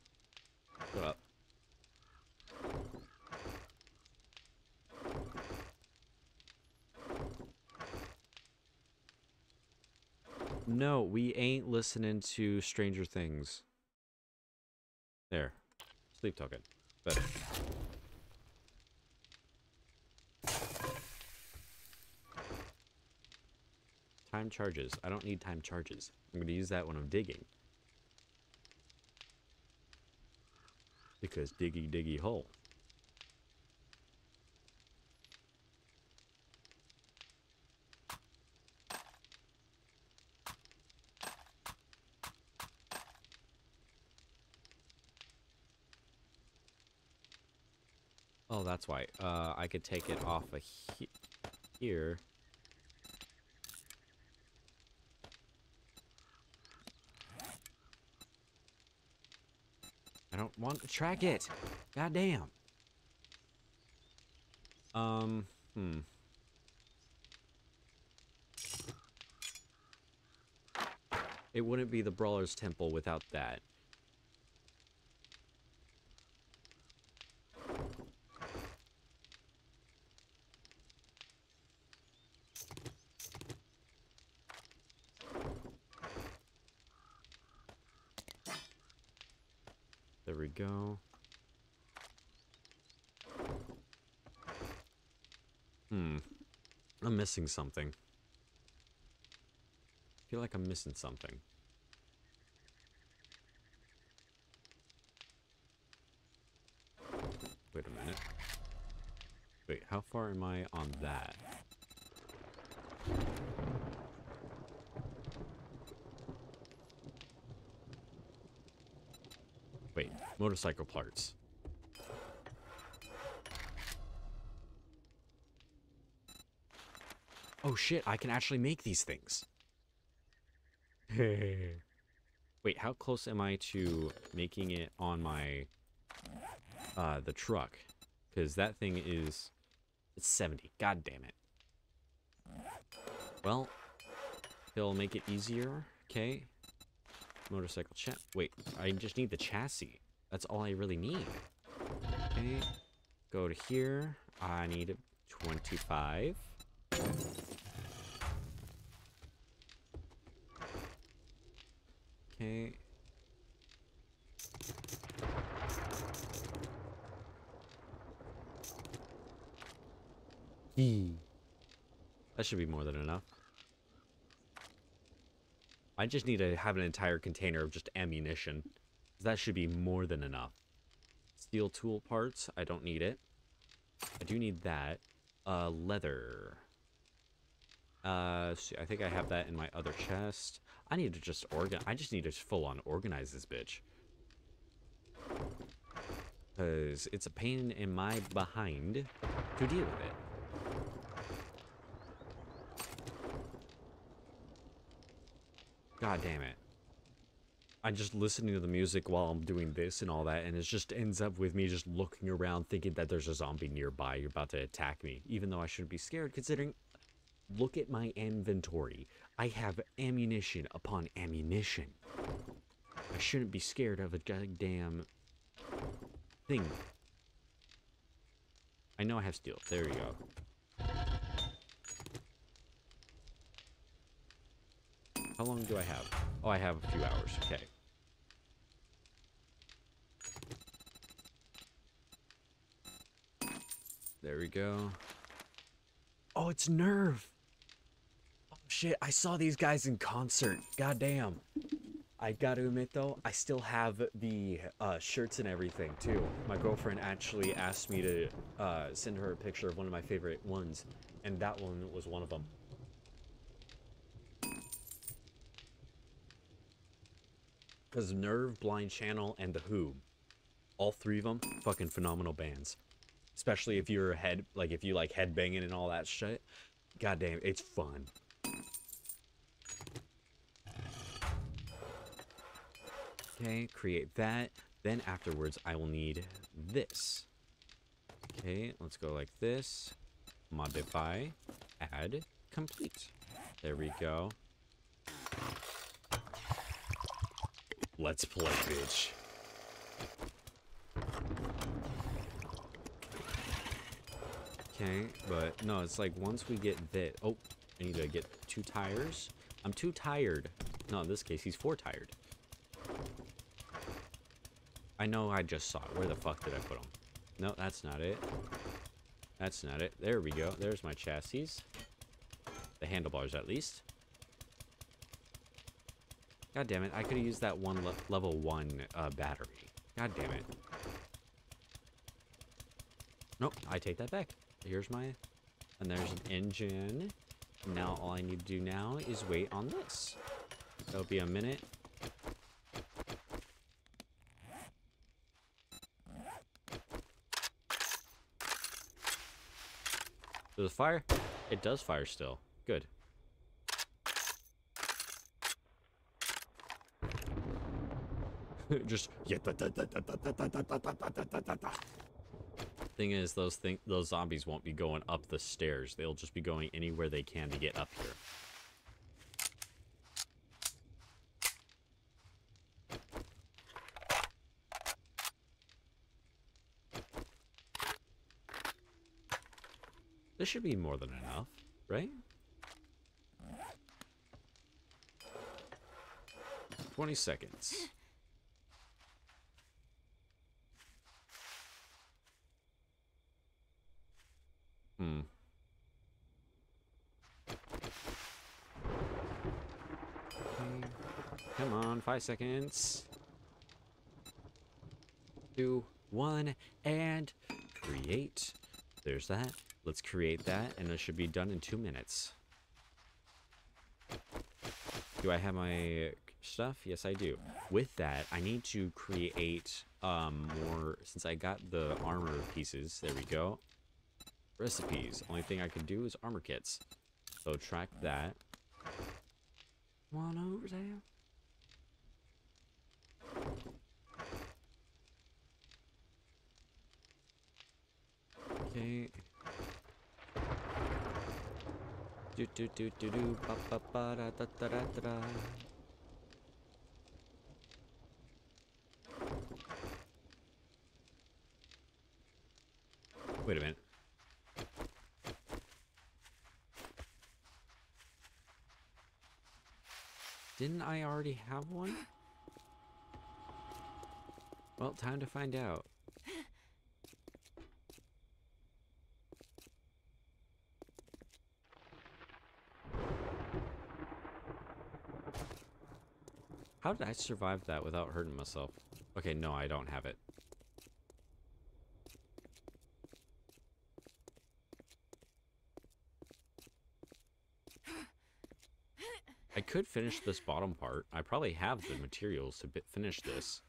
Shut up. No, we ain't listening to Stranger Things. There. Sleep token. Better. Time charges. I don't need time charges. I'm going to use that when I'm digging. Because diggy diggy hole. Oh, that's why. Uh, I could take it off of he here. Don't want to track it. Goddamn. Um, hmm. It wouldn't be the Brawler's Temple without that. There we go. Hmm. I'm missing something. I feel like I'm missing something. Wait a minute. Wait, how far am I on that? Wait, motorcycle parts. Oh shit, I can actually make these things. Wait, how close am I to making it on my uh the truck? Because that thing is it's seventy. God damn it. Well, he'll make it easier. Okay. Motorcycle chat. Wait, I just need the chassis. That's all I really need. Okay. Go to here. I need twenty-five. Okay. E. That should be more than enough. I just need to have an entire container of just ammunition. That should be more than enough. Steel tool parts, I don't need it. I do need that. Uh, leather. Uh, so I think I have that in my other chest. I need to just organ- I just need to full-on organize this bitch. Because it's a pain in my behind to deal with it. God damn it. I'm just listening to the music while I'm doing this and all that, and it just ends up with me just looking around thinking that there's a zombie nearby you're about to attack me, even though I shouldn't be scared considering... Look at my inventory. I have ammunition upon ammunition. I shouldn't be scared of a goddamn thing. I know I have steel. There you go. How long do I have? Oh, I have a few hours. Okay. There we go. Oh, it's Nerve. Oh, shit. I saw these guys in concert. Goddamn. I gotta admit, though, I still have the uh, shirts and everything, too. My girlfriend actually asked me to uh, send her a picture of one of my favorite ones, and that one was one of them. Because Nerve, Blind Channel, and The Who, all three of them, fucking phenomenal bands. Especially if you're head, like if you like headbanging and all that shit. Goddamn, it's fun. Okay, create that. Then afterwards, I will need this. Okay, let's go like this. Modify, add, complete. There we go. Let's play, bitch. Okay, but no, it's like once we get that. Oh, I need to get two tires. I'm too tired. No, in this case, he's four tired. I know I just saw it. Where the fuck did I put him? No, that's not it. That's not it. There we go. There's my chassis. The handlebars, at least. God damn it, I could have used that one le level one uh, battery. God damn it. Nope, I take that back. Here's my... And there's an engine. Now all I need to do now is wait on this. That'll be a minute. Does it fire? It does fire still. Good. Just yeah, da, da, da, da, da, da, da, da, da, da. Thing is, those thing those zombies won't be going up the stairs. They'll just be going anywhere they can to get up here. This should be more than enough, right? Twenty seconds. Hmm. Okay. Come on, five seconds. Two, one, and create. There's that. Let's create that, and it should be done in two minutes. Do I have my stuff? Yes, I do. With that, I need to create um, more, since I got the armor pieces. There we go. Recipes. Only thing I can do is armor kits. So track that. One over there. Okay. Do do do do do ba ba ba da da da da da. Wait a minute. Didn't I already have one? Well, time to find out. How did I survive that without hurting myself? Okay, no, I don't have it. I could finish this bottom part. I probably have the materials to finish this.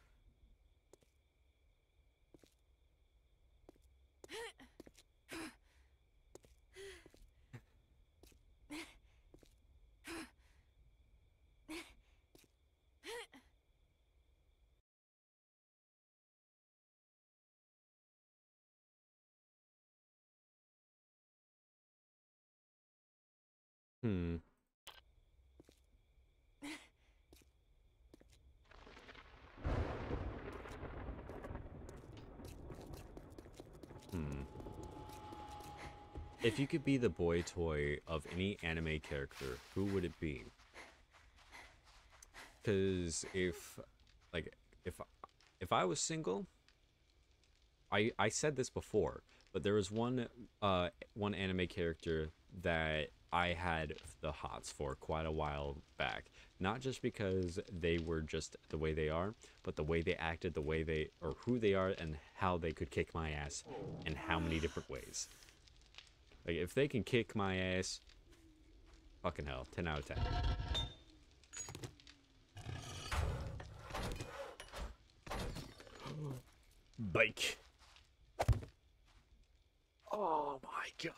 Hmm. Hmm. If you could be the boy toy of any anime character, who would it be? Because if, like, if, if I was single, I I said this before, but there was one uh one anime character that I had the hots for quite a while back, not just because they were just the way they are, but the way they acted, the way they, or who they are, and how they could kick my ass in how many different ways. Like, if they can kick my ass, fucking hell, ten out of ten. Bike. Oh my god.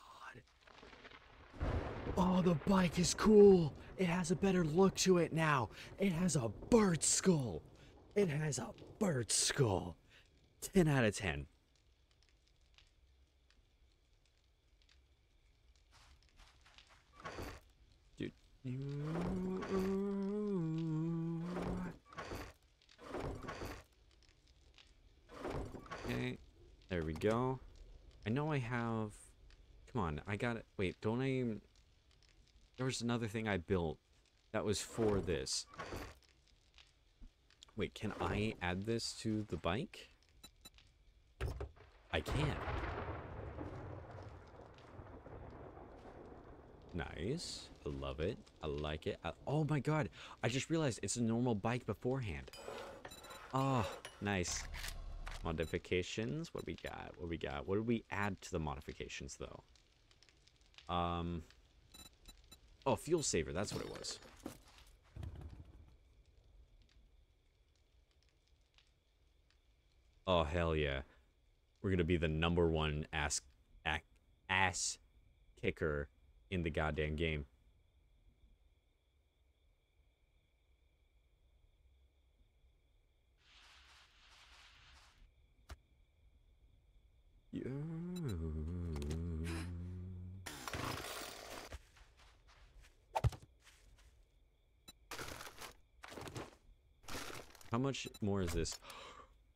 Oh, the bike is cool. It has a better look to it now. It has a bird skull. It has a bird skull. ten out of ten. Dude. Okay. There we go. I know I have... Come on, I got it. Wait, don't I even... There was another thing I built that was for this. Wait, can I add this to the bike? I can. Nice. I love it. I like it. I, oh my god. I just realized it's a normal bike beforehand. Oh, nice. Modifications. What do we got? What do we got? What did we add to the modifications, though? Um... Oh, fuel saver, that's what it was. Oh, hell yeah. We're gonna be the number one ass, ass, ass kicker in the goddamn game. Yeah. How much more is this?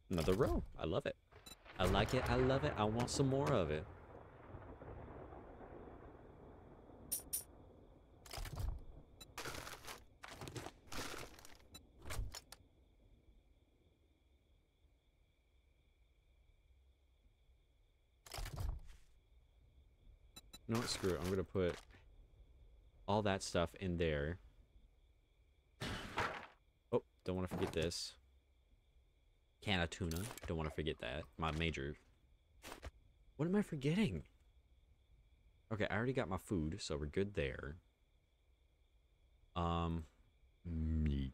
Another row. I love it. I like it. I love it. I want some more of it. No, screw it. I'm going to put all that stuff in there. Don't want to forget this. Can of tuna. Don't want to forget that. My major. What am I forgetting? Okay, I already got my food, so we're good there. Um, meat.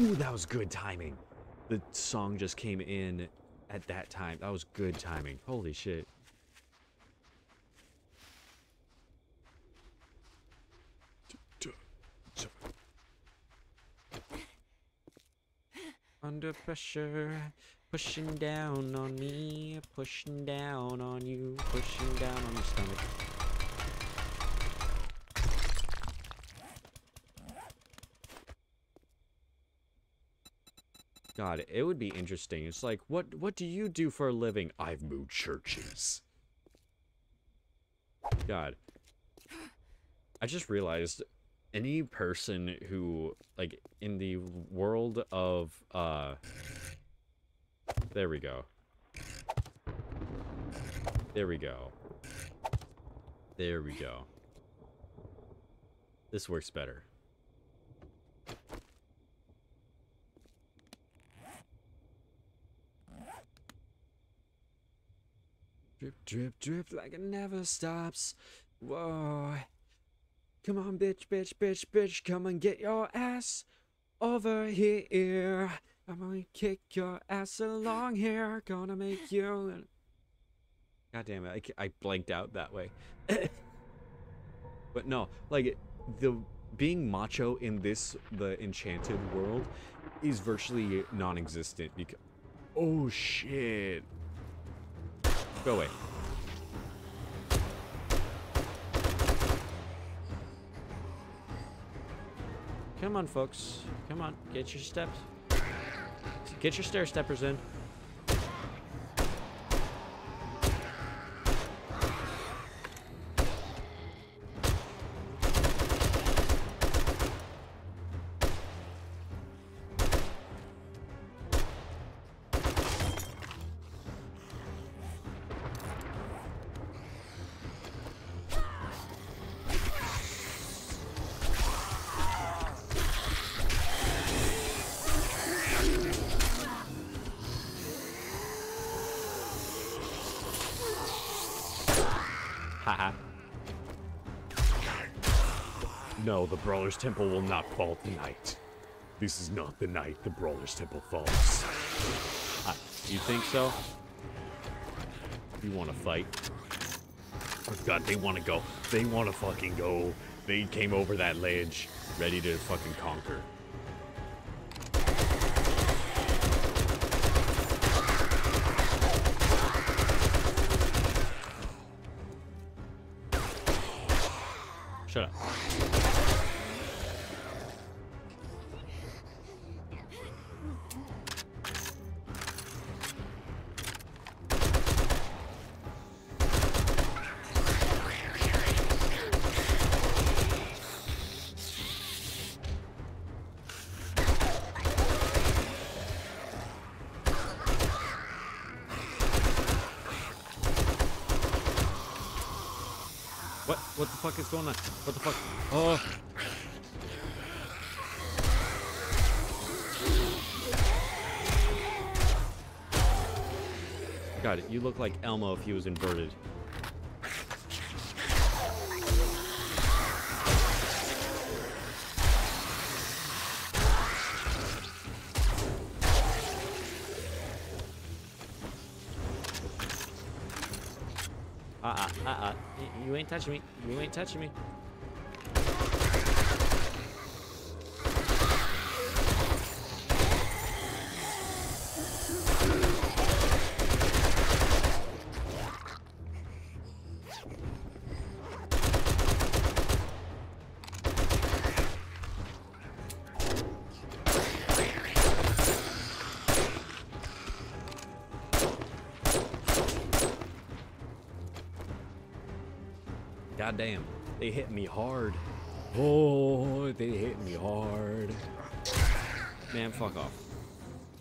Ooh, that was good timing. The song just came in at that time. That was good timing. Holy shit. Under pressure, pushing down on me, pushing down on you, pushing down on your stomach. God, it would be interesting. It's like, what what do you do for a living? I've moved churches. God. I just realized any person who, like, in the world of, uh... There we go. There we go. There we go. This works better. Drip, drip, drip like it never stops. Whoa. Come on, bitch, bitch, bitch, bitch. Come and get your ass over here. I'm gonna kick your ass along here. Gonna make you... God damn it, I, I blanked out that way. But no, like, the being macho in this, the enchanted world, is virtually non-existent because... Oh, shit. Go away. Come on, folks. Come on. Get your steps. Get your stair steppers in. No, the Brawler's Temple will not fall tonight. This is not the night the Brawler's Temple falls. Ah, you think so? You want to fight? Oh god, they want to go. They want to fucking go. They came over that ledge, ready to fucking conquer. Shut up. What the fuck is going on? What the fuck? Oh. Got it. You look like Elmo if he was inverted. Uh-uh, uh-uh. You ain't touching me. You ain't touching me. God damn, they hit me hard. Oh, they hit me hard. Man, fuck off.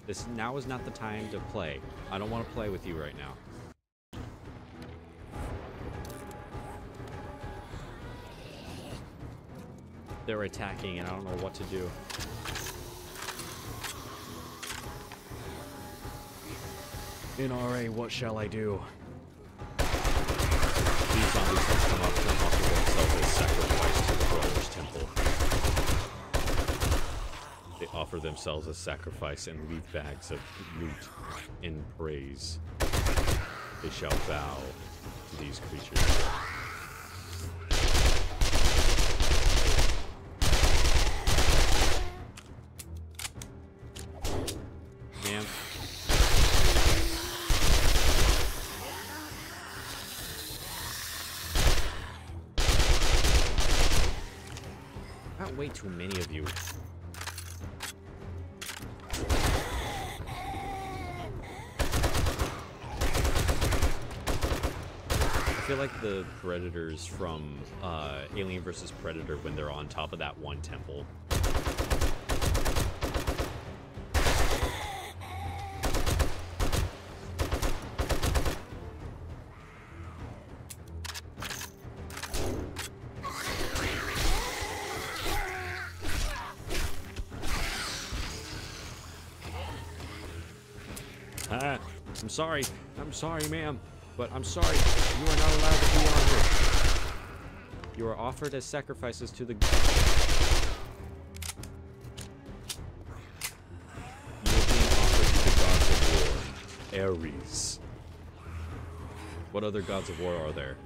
This now is not the time to play. I don't want to play with you right now. They're attacking and I don't know what to do. N R A, what shall I do? Zombies must come up to offer themselves as sacrifice to the Brawler's Temple. They offer themselves as sacrifice and leave bags of loot in praise. They shall bow to these creatures. got way too many of you. I feel like the Predators from uh, Alien versus. Predator when they're on top of that one temple. Uh, I'm sorry. I'm sorry, ma'am. But I'm sorry. You are not allowed to be on here. You are offered as sacrifices to the... You are being offered to the gods of war. Ares. What other gods of war are there?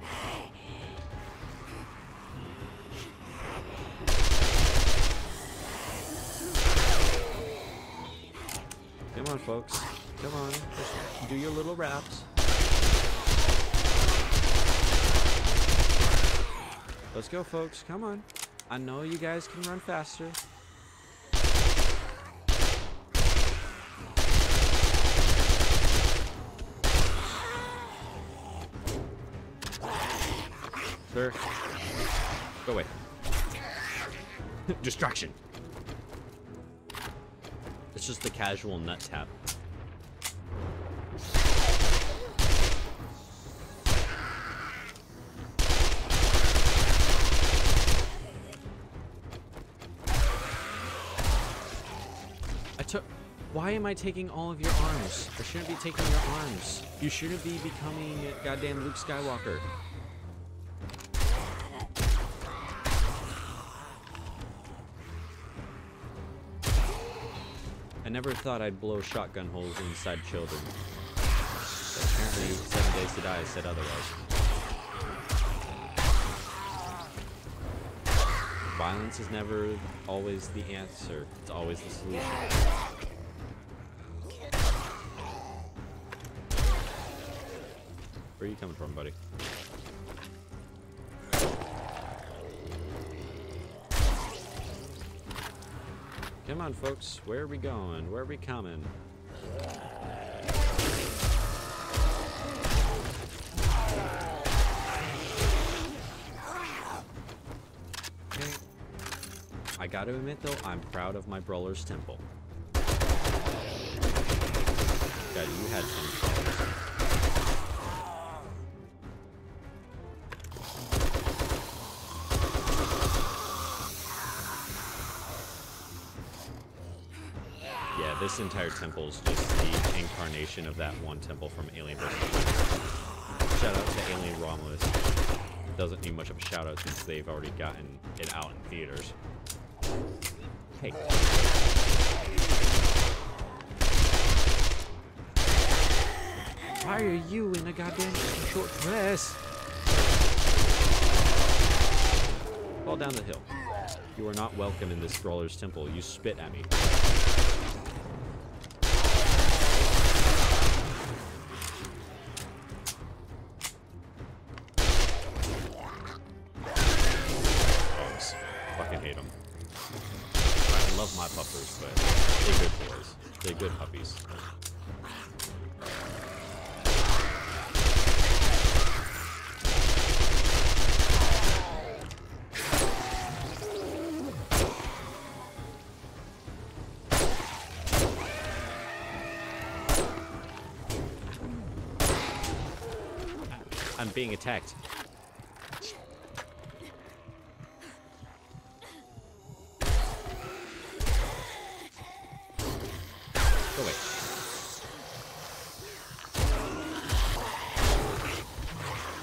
Come on, folks. Come on, just do your little raps. Let's go, folks. Come on. I know you guys can run faster. Sir. Go away. Distraction. It's just the casual nut tap. Why am I taking all of your arms? I shouldn't be taking your arms. You shouldn't be becoming goddamn Luke Skywalker. I never thought I'd blow shotgun holes inside children. But apparently, Seven Days to Die said otherwise. Violence is never always the answer. It's always the solution. Where are you coming from, buddy? Come on, folks. Where are we going? Where are we coming? Okay. I gotta admit, though, I'm proud of my brawler's temple. God, you had some problems. This entire temple is just the incarnation of that one temple from Alien versus. Predator. Shout out to Alien Romulus. Doesn't need much of a shout out since they've already gotten it out in theaters. Hey. Why are you in a goddamn short dress? Fall down the hill. You are not welcome in this brawler's temple. You spit at me. I'm being attacked. Go away.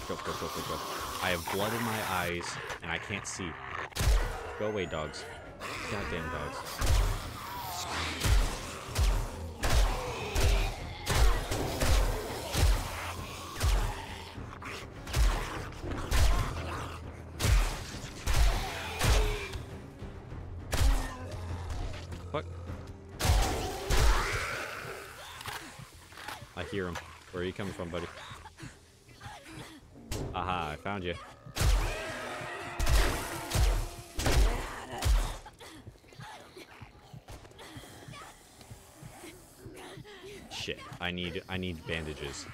Go, go, go, go, go. I have blood in my eyes, and I can't see. Go away, dogs. Goddamn dogs. Hear him. Where are you coming from, buddy? Aha, I found you. shit. I need I need bandages.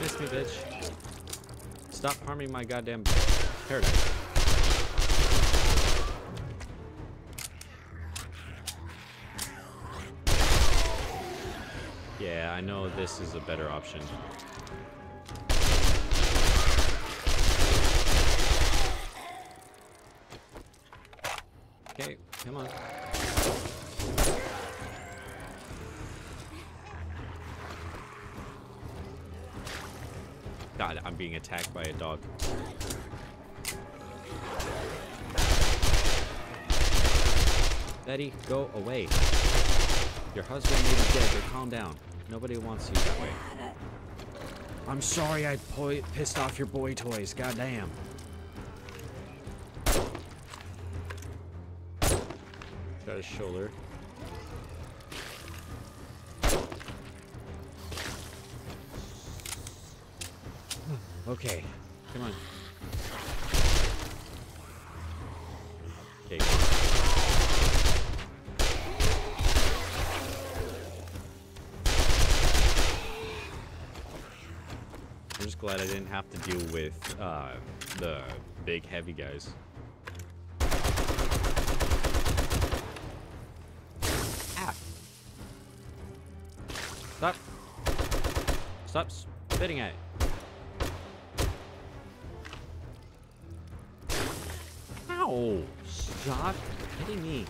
Miss me, bitch. Stop harming my goddamn paradise. Yeah, I know this is a better option. Okay, come on. God, I'm being attacked by a dog. Betty, go away. Your husband may be dead, but calm down. Nobody wants you that way. I'm sorry I po pissed off your boy toys, goddamn. Got his shoulder. Okay, come on. Okay. I'm just glad I didn't have to deal with uh, the big heavy guys. Ah. Stop. Stop spitting at it. Oh, stop hitting me.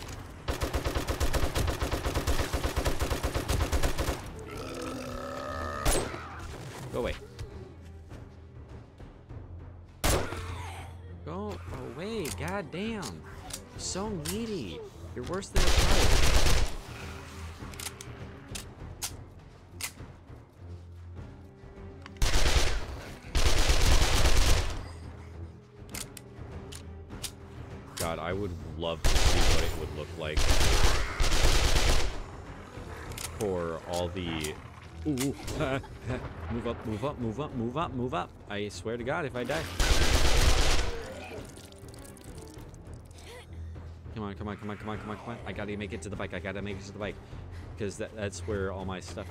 Go away. Go away, goddamn. You're so needy. You're worse than a child. God, I would love to see what it would look like for all the... Ooh, move up, move up, move up, move up, move up. I swear to God, if I die. Come on, come on, come on, come on, come on, come on. I gotta make it to the bike. I gotta make it to the bike. Because that, that's where all my stuff...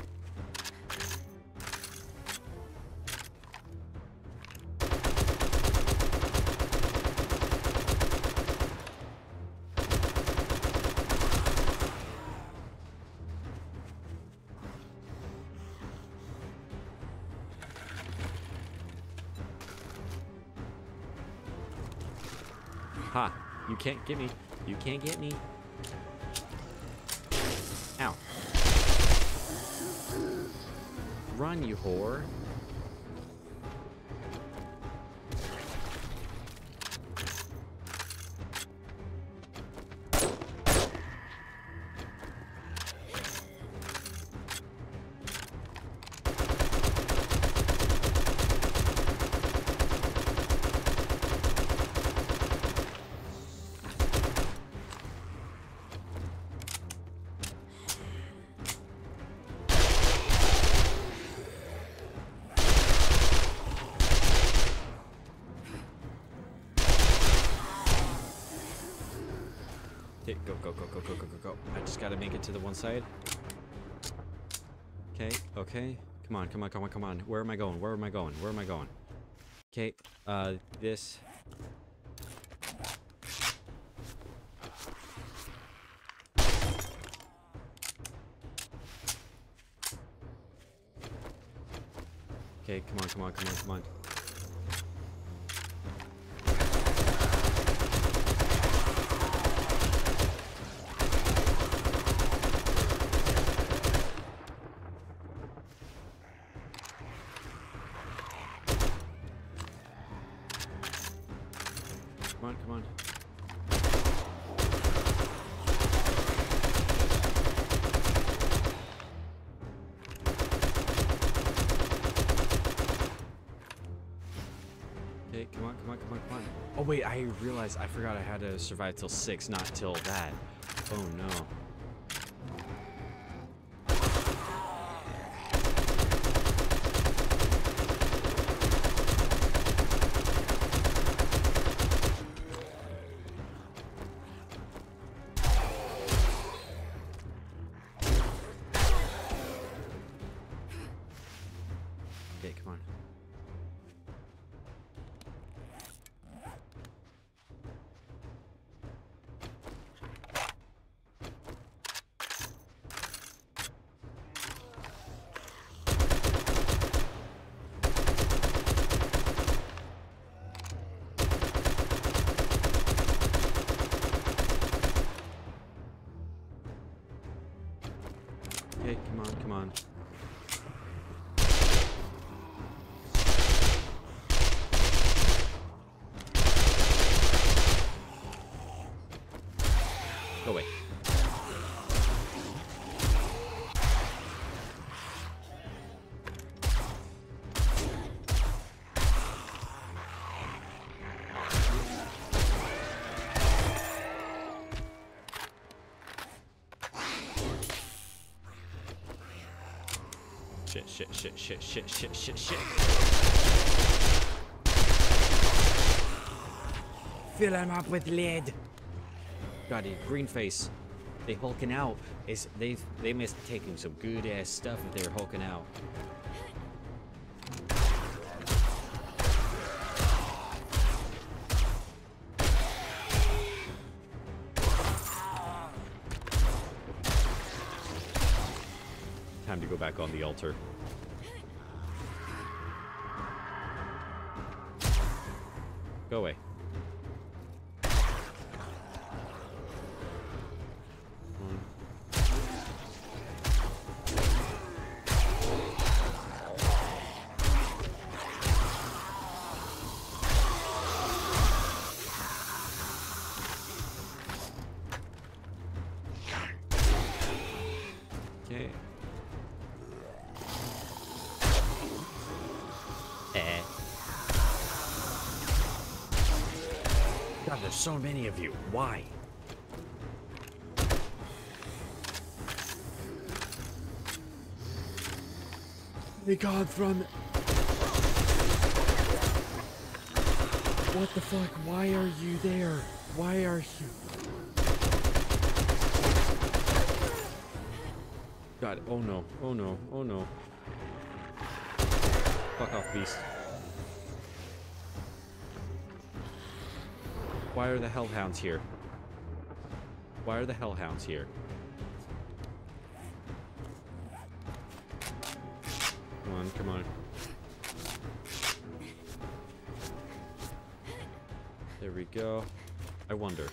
Ha! You can't get me. You can't get me. Ow. Run, you whore. Okay, go, go, go, go, go, go, go, go. I just gotta make it to the one side. Okay, okay. Come on, come on, come on, come on. Where am I going? Where am I going? Where am I going? Okay, uh, this. Okay, come on, come on, come on, come on. Come on, come on. wait, I realized I forgot I had to survive till six, not till that. Oh no. Shit, shit, shit, shit, shit, shit, shit, shit. Fill him up with lead. Got it. Green face. They hulking out. Is they they must have taken some good ass stuff if they were hulking out. Back on the altar. Go away. So many of you. Why? They got from... What the fuck? Why are you there? Why are you... God. Oh no. Oh no. Oh no. Fuck off, beast. Why are the hellhounds here? Why are the hellhounds here? Come on, come on. There we go. I wonder.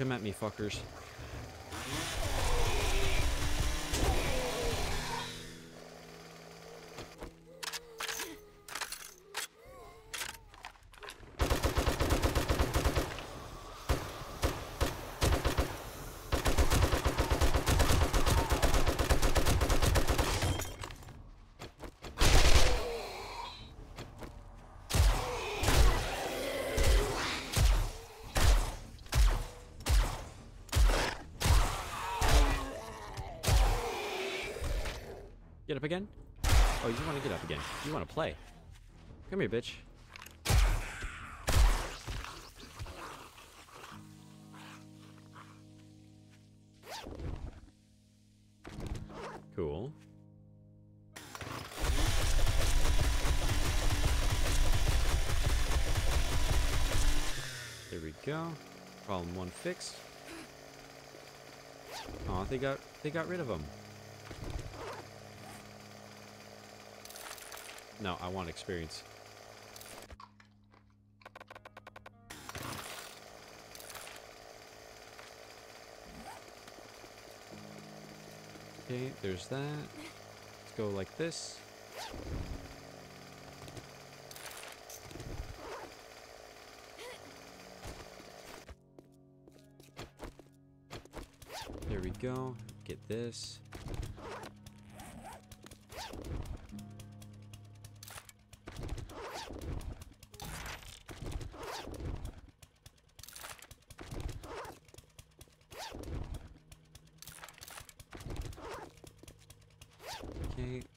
Come at me, fuckers. Get up again? Oh, you want to get up again. You want to play. Come here, bitch. Cool. There we go. Problem one fixed. Aw, they got they got rid of him. No, I want experience. Okay, there's that. Let's go like this. There we go. Get this.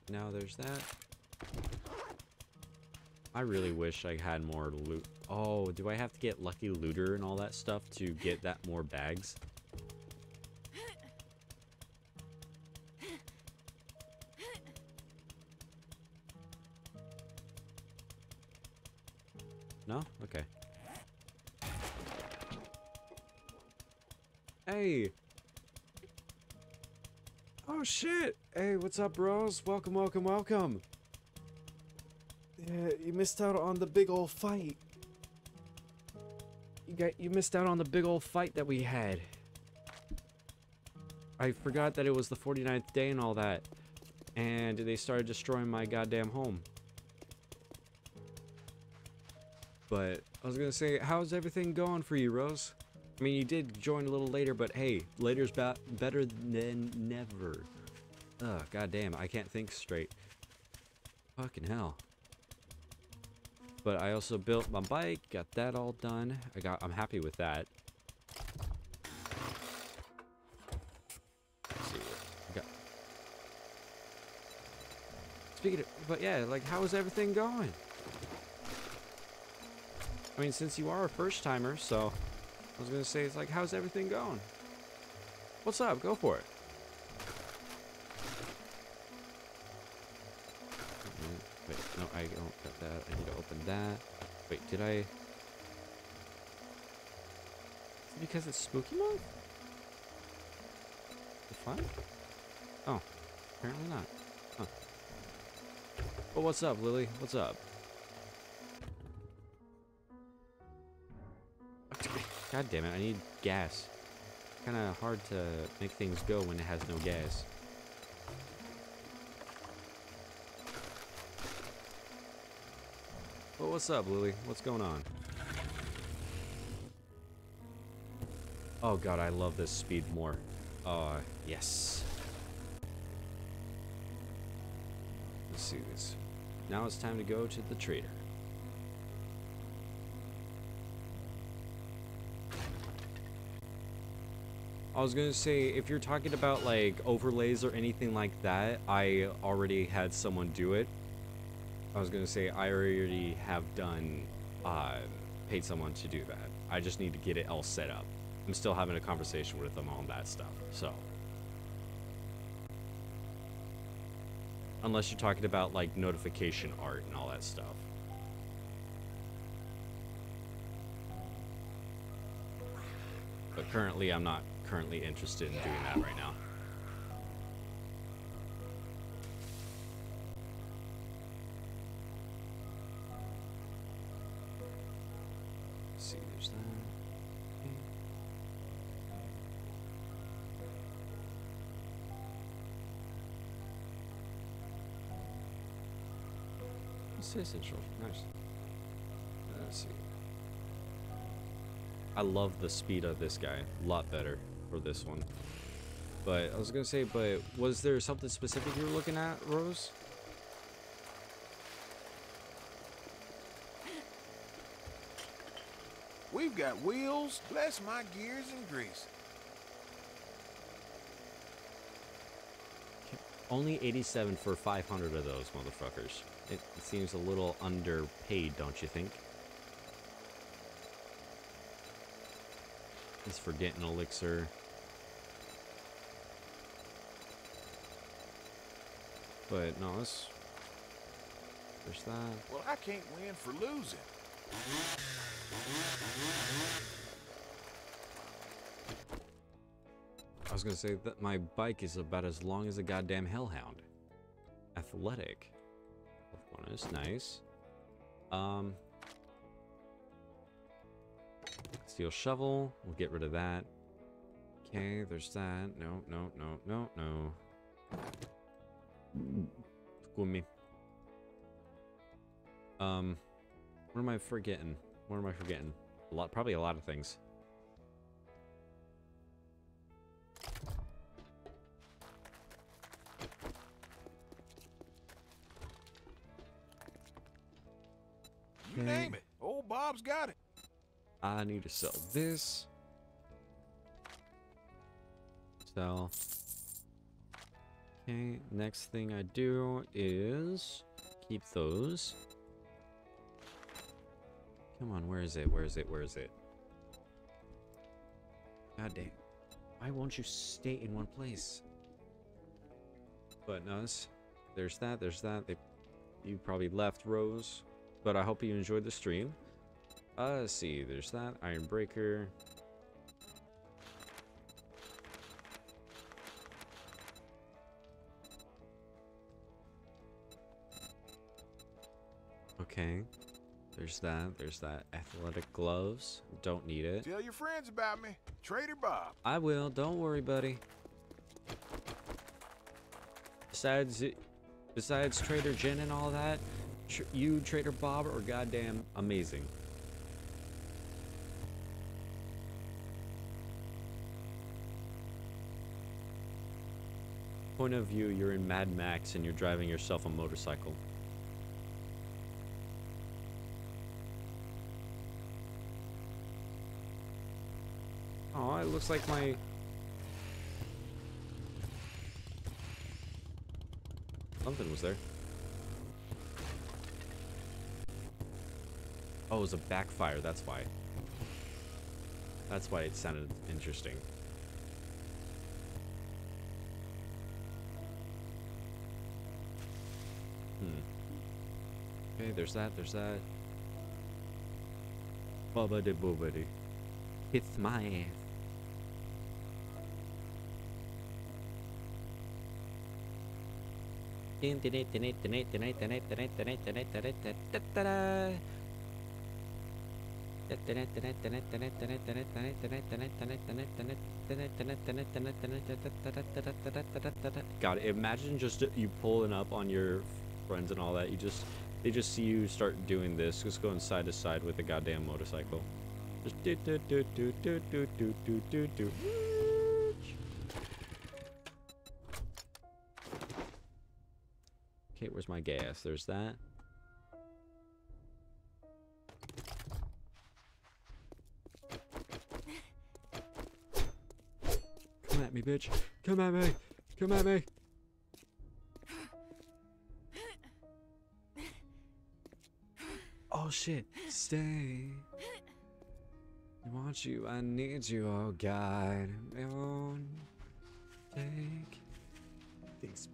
Now there's that. I really wish I had more loot. Oh, do I have to get Lucky Looter and all that stuff to get that more bags? No? Okay. Hey! Oh shit! Hey, what's up, bros? Welcome, welcome, welcome! Yeah, you missed out on the big old fight. You got, you missed out on the big old fight that we had. I forgot that it was the forty-ninth day and all that. And they started destroying my goddamn home. But I was gonna say, how's everything going for you, Rose? I mean, you did join a little later, but hey, later's better than never. Ugh, goddamn, I can't think straight. Fucking hell. But I also built my bike, got that all done. I got, I'm happy with that. Let's see what I got. Speaking of, but yeah, like, how is everything going? I mean, since you are a first-timer, so I was gonna say, it's like, how's everything going? What's up? Go for it. Wait, no, I don't got that. I need to open that. Wait, did I? Is it because it's spooky month? The fun? Oh, apparently not. Huh. But what's up, Lily? What's up? God damn it, I need gas. Kind of hard to make things go when it has no gas. Well, what's up, Lily? What's going on? Oh god, I love this speed more. Uh, yes. Let's see this. Now it's time to go to the trader. I was gonna say, if you're talking about like overlays or anything like that, I already had someone do it. I was gonna say, I already have done, uh, paid someone to do that. I just need to get it all set up. I'm still having a conversation with them on that stuff, so. Unless you're talking about like notification art and all that stuff. But currently I'm not currently interested in doing that right now. Let's see, there's that. What's this intro? Nice. Let's see. I love the speed of this guy. A lot better for this one. But I was gonna say, but was there something specific you were looking at, Rose? We've got wheels, bless my gears and grease. Only eighty-seven for five hundred of those motherfuckers. It seems a little underpaid, don't you think? Is for getting elixir. But no, it's there's that. Well, I can't win for losing. I was gonna say that my bike is about as long as a goddamn hellhound. Athletic. Health bonus, nice. Um Steel shovel, we'll get rid of that. Okay, there's that. No, no, no, no, no. Gummy. Um, what am I forgetting? What am I forgetting? A lot, probably a lot of things. You name it. Old Bob's got it. I need to sell this. Sell. Okay, next thing I do is keep those. Come on, where is it? Where is it? Where is it? God damn. Why won't you stay in one place? But no, this, there's that, there's that. They, you probably left, Rose. But I hope you enjoyed the stream. Uh, let's see, there's that. Iron Breaker. Okay. There's that. There's that. Athletic gloves. Don't need it. Tell your friends about me. Trader Bob. I will. Don't worry, buddy. Besides, besides Trader Jen and all that, tr you, Trader Bob, are goddamn amazing. Point of view, you're in Mad Max and you're driving yourself a motorcycle. Oh, it looks like my... Something was there. Oh, it was a backfire, that's why. That's why it sounded interesting. Hmm. Okay, there's that, there's that. Bobbity boobity. It's my ass. God, imagine just you pulling up on your friends and all that. You just, they just see you start doing this, just going side to side with a goddamn motorcycle. Just do do do do do do do do do do. Okay, where's my gas? There's that. Come at me, bitch. Come at me. Come at me. Oh, shit. Stay. I want you. I need you. Oh, God. I won't take things.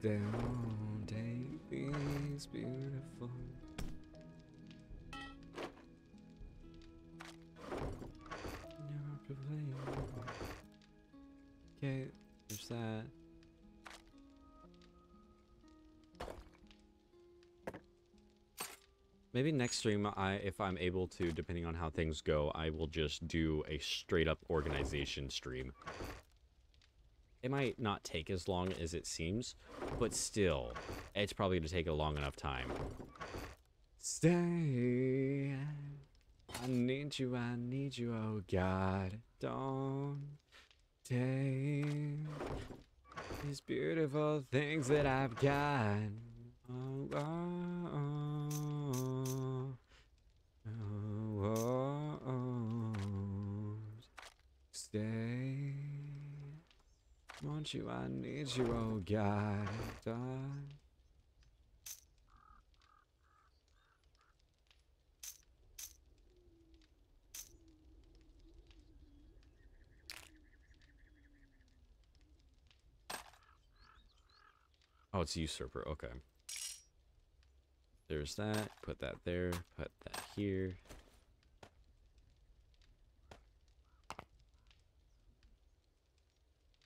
Don't take these beautiful. Never complain. Okay, there's that. Maybe next stream, I, if I'm able to, depending on how things go, I will just do a straight up organization stream. It might not take as long as it seems, but still, it's probably going to take a long enough time. Stay. I need you, I need you, oh God. Don't take these beautiful things that I've got. Oh, oh, oh, oh, oh, oh. Stay. Want you, I need you, oh God. Die. Oh, it's usurper, okay. There's that, put that there, put that here.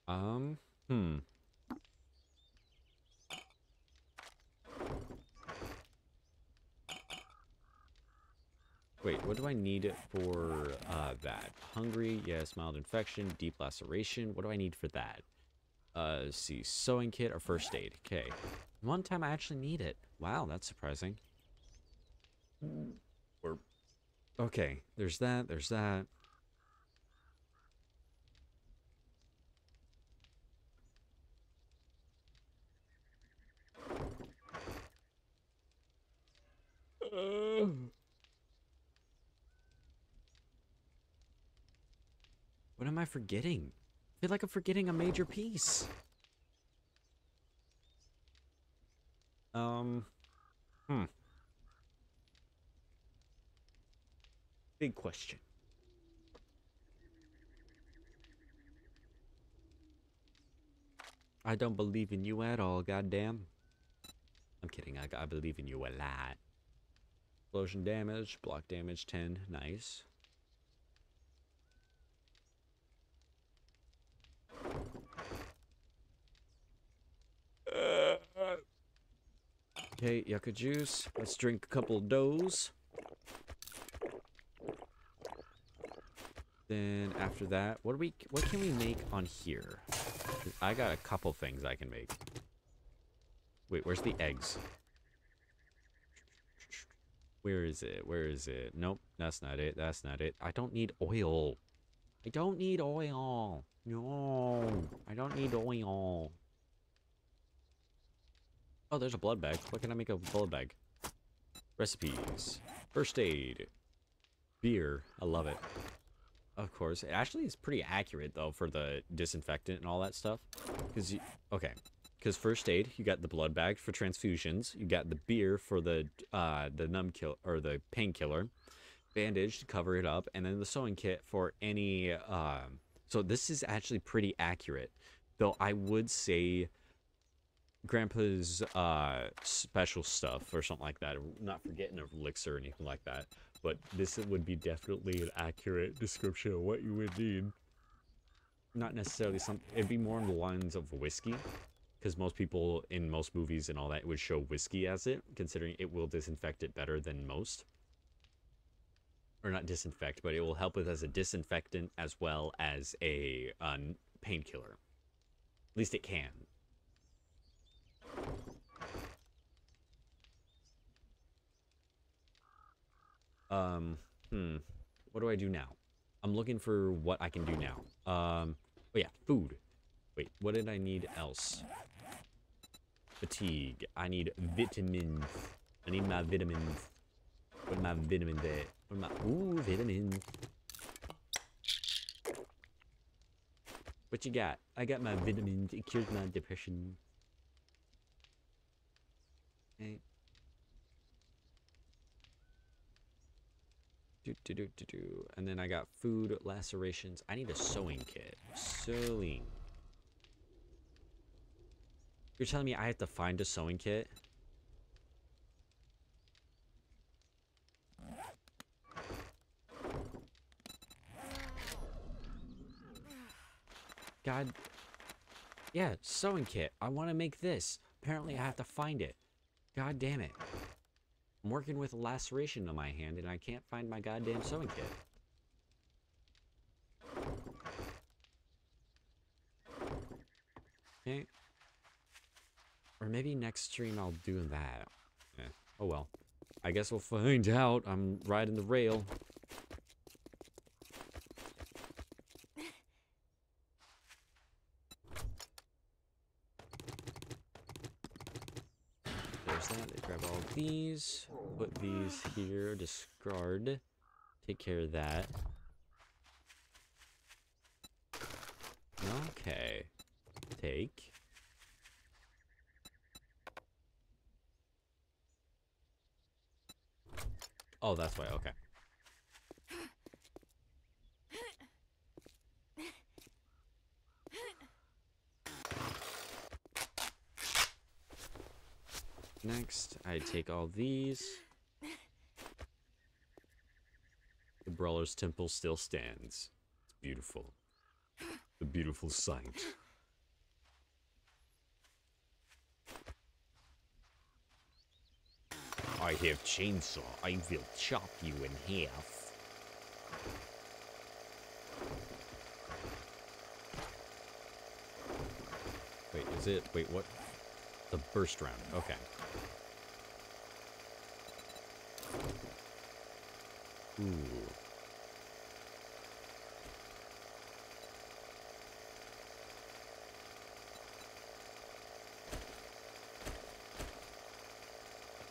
Um, hmm. Wait, what do I need it for, uh, that? Hungry, yes, mild infection, deep laceration. What do I need for that? Uh, let's see, sewing kit or first aid. Okay. One time I actually need it. Wow, that's surprising. Or, okay, there's that, there's that. What am I forgetting? I feel like I'm forgetting a major piece. Um, hmm. Big question. I don't believe in you at all, goddamn. I'm kidding, I, I believe in you a lot. Explosion damage, block damage ten, nice. Okay, yucca juice. Let's drink a couple of those. Then after that, what do we? What can we make on here? I got a couple things I can make. Wait, where's the eggs? Where is it? Where is it? Nope, that's not it. That's not it. I don't need oil. I don't need oil. No, I don't need oil. Oh, there's a blood bag. Why can't I make a blood bag? Recipes. First aid. Beer. I love it. Of course. It actually is pretty accurate, though, for the disinfectant and all that stuff. Because you... Okay. Because first aid, you got the blood bag for transfusions. You got the beer for the, uh, the numb kill... Or the painkiller. Bandage to cover it up. And then the sewing kit for any... Uh... So this is actually pretty accurate. Though I would say... Grandpa's uh, special stuff or something like that. I'm not forgetting an elixir or anything like that. But this would be definitely an accurate description of what you would need. Not necessarily something... It'd be more in the lines of whiskey. Because most people in most movies and all that would show whiskey as it. Considering it will disinfect it better than most. Or not disinfect, but it will help it as a disinfectant as well as a uh, painkiller. At least it can. Um, hmm. What do I do now? I'm looking for what I can do now. Um, oh yeah, food. Wait, what did I need else? Fatigue. I need vitamins. I need my vitamins. What are my vitamins at? What are my... Ooh, vitamins. What you got? I got my vitamins. It cures my depression. Okay. Do, do, do, do, do. And then I got food, lacerations. I need a sewing kit. Sewing. You're telling me I have to find a sewing kit? God. Yeah, sewing kit. I want to make this. Apparently I have to find it. God damn it. I'm working with a laceration on my hand, and I can't find my goddamn sewing kit. Okay. Or maybe next stream I'll do that. Yeah. Oh well. I guess we'll find out. I'm riding the rail. These, put these here, discard, take care of that. Okay, take. Oh, that's why, okay. Next, I take all these. The Brawler's Temple still stands. It's beautiful. The beautiful sight. I have chainsaw. I will chop you in half. Wait, is it? Wait, what? The burst round. Okay. Ooh.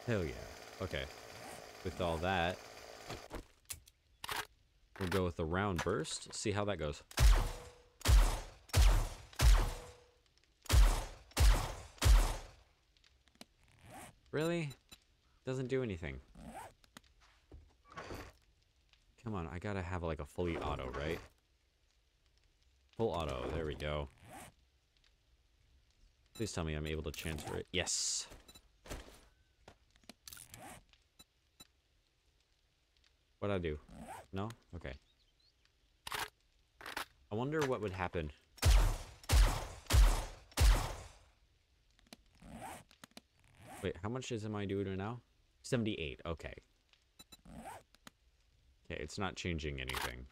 Hell yeah. Okay. With all that, we'll go with the round burst. See how that goes. Really? Doesn't do anything. Come on, I gotta have like a fully auto, right? Full auto, there we go. Please tell me I'm able to transfer it. Yes! What'd I do? No? Okay. I wonder what would happen. Wait, how much is my doing now? seventy-eight, okay. Okay, it's not changing anything.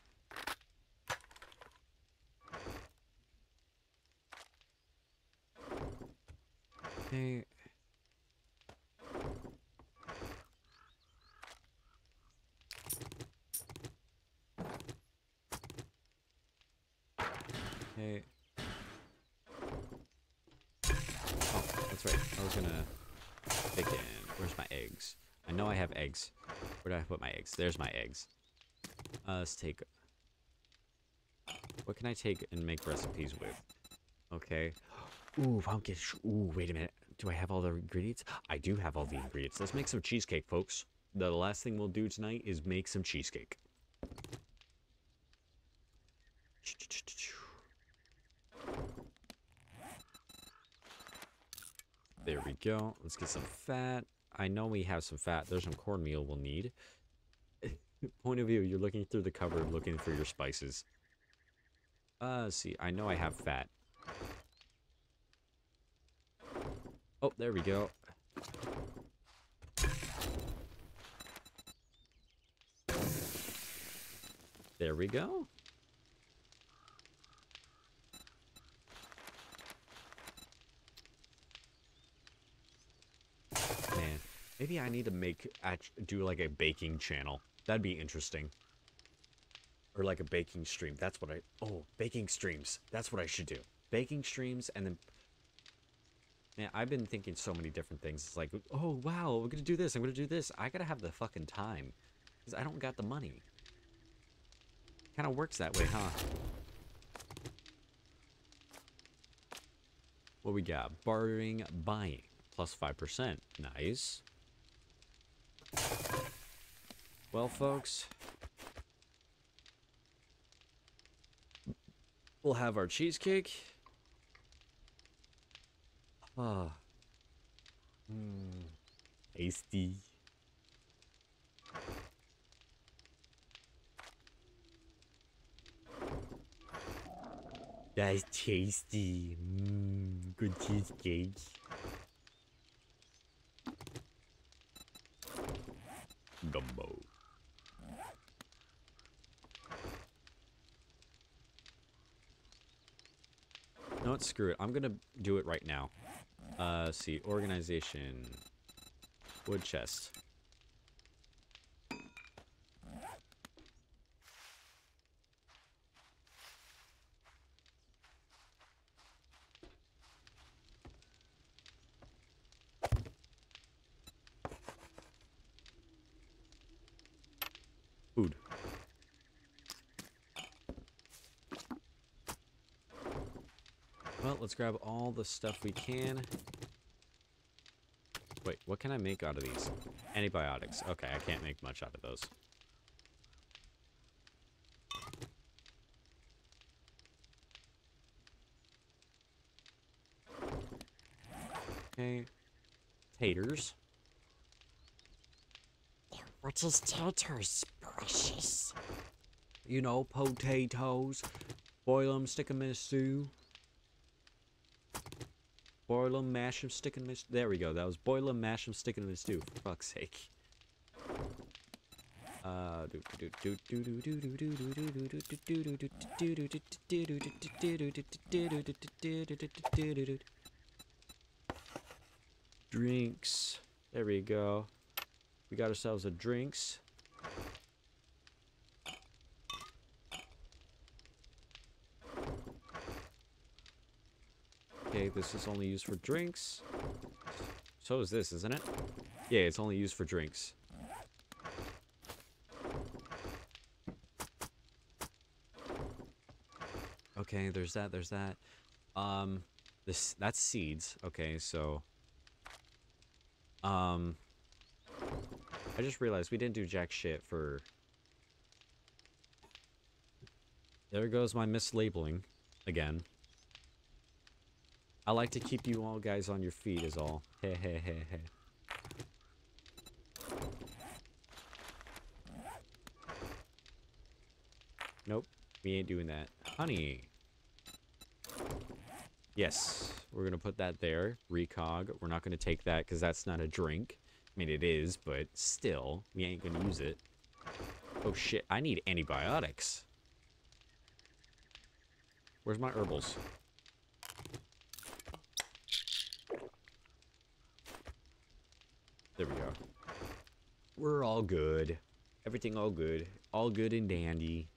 Okay. Okay. Oh, that's right. I was gonna... Chicken. Where's my eggs? I know I have eggs. Where do I put my eggs? There's my eggs. Uh, let's take... What can I take and make recipes with? Okay. Ooh, pumpkin. Ooh, wait a minute. Do I have all the ingredients? I do have all the ingredients. Let's make some cheesecake, folks. The last thing we'll do tonight is make some cheesecake. There we go. Let's get some fat. I know we have some fat. There's some cornmeal we'll need. Point of view, you're looking through the cupboard looking for your spices. Uh, see, I know I have fat. Oh, there we go. There we go. Maybe I need to make, do like a baking channel. That'd be interesting. Or like a baking stream. That's what I, oh, baking streams. That's what I should do. Baking streams and then, man, I've been thinking so many different things. It's like, oh, wow, we're going to do this. I'm going to do this. I got to have the fucking time. Because I don't got the money. Kind of works that way, huh? What we got? Bartering, buying. Plus five percent. Nice. Well, folks, we'll have our cheesecake. Ah, mm, tasty. That's tasty. Mm, good cheesecake. Gumbo. No, screw it. I'm gonna do it right now. Uh, see, organization, wood chest. Food. Well, let's grab all the stuff we can. Wait, what can I make out of these? Antibiotics. Okay, I can't make much out of those. Okay. Taters. What is taters? Precious. You know, potatoes. Boil them, stick them in a stew. Boil them, mash them, stick them in... There we go. That was boil them, mash them, stick them in a stew. For fuck's sake. Uh, do do do do do do do do do do do do do do drinks. There we go. We got ourselves a drinks. Okay, this is only used for drinks. So is this, isn't it? Yeah, it's only used for drinks. Okay, there's that, there's that. Um, this, that's seeds. Okay, so... Um... I just realized we didn't do jack shit for... There goes my mislabeling again. I like to keep you all guys on your feet is all. Hey, hey, hey, hey. Nope, we ain't doing that. Honey. Yes, we're going to put that there. Recog. We're not going to take that because that's not a drink. I mean, it is, but still, we ain't going to use it. Oh, shit. I need antibiotics. Where's my herbals? There we go. We're all good. Everything all good. All good and dandy.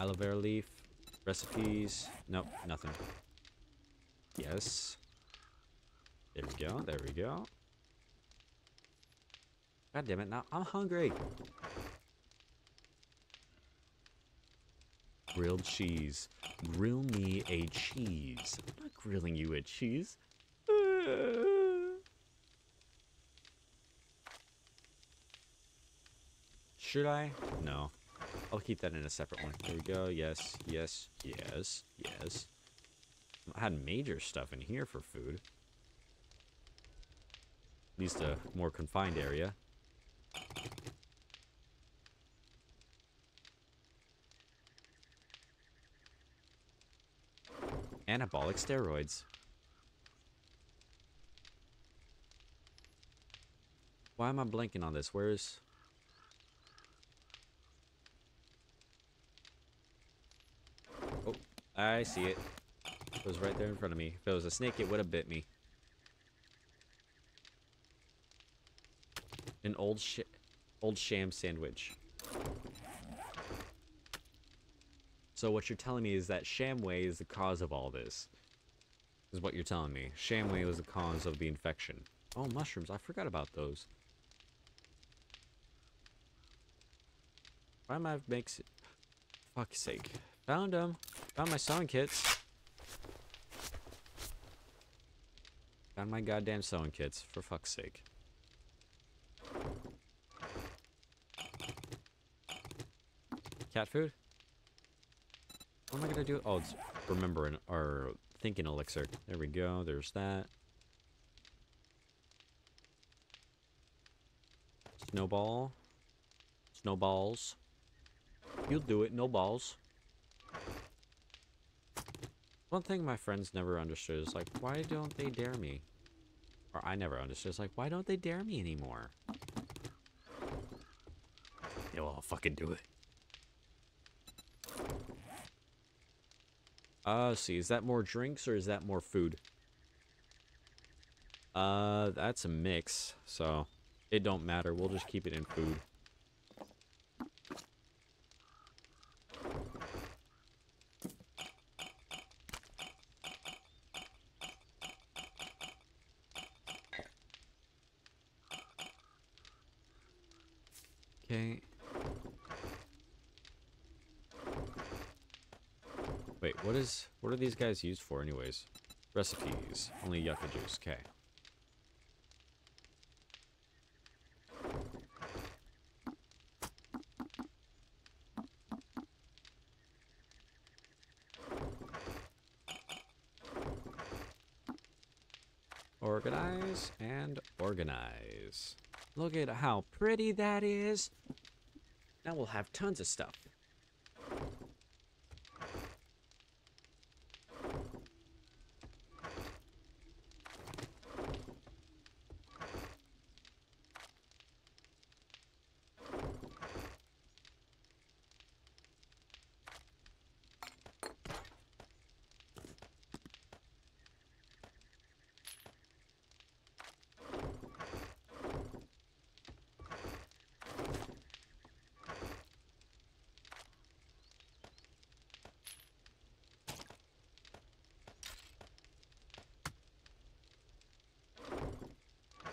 Aloe vera leaf. Recipes. Nope, nothing. Yes. There we go. There we go. God damn it. Now I'm hungry. Grilled cheese. Grill me a cheese. I'm not grilling you a cheese. Should I? No. I'll keep that in a separate one. There we go. Yes, yes, yes, yes. I had major stuff in here for food. At least a more confined area. Anabolic steroids. Why am I blanking on this? Where is... I see it. It was right there in front of me. If it was a snake, it would have bit me. An old sh old sham sandwich. So what you're telling me is that Shamway is the cause of all this. Is what you're telling me. Shamway was the cause of the infection. Oh, mushrooms. I forgot about those. Why am I makes it... Fuck's sake. Found them. Found my sewing kits. Found my goddamn sewing kits, for fuck's sake. Cat food? What am I gonna do? Oh, it's remembering our thinking elixir. There we go, there's that. Snowball. Snowballs. You'll do it, no balls. One thing my friends never understood is, like, why don't they dare me? Or I never understood. It's like, why don't they dare me anymore? Yeah, well, I'll fucking do it. Uh, see, is that more drinks or is that more food? Uh, that's a mix, so it don't matter. We'll just keep it in food. Okay. Wait, what is what are these guys used for anyways? Recipes. Only yucca juice. Okay. Organize and organize. Look at how pretty that is. Now we'll have tons of stuff.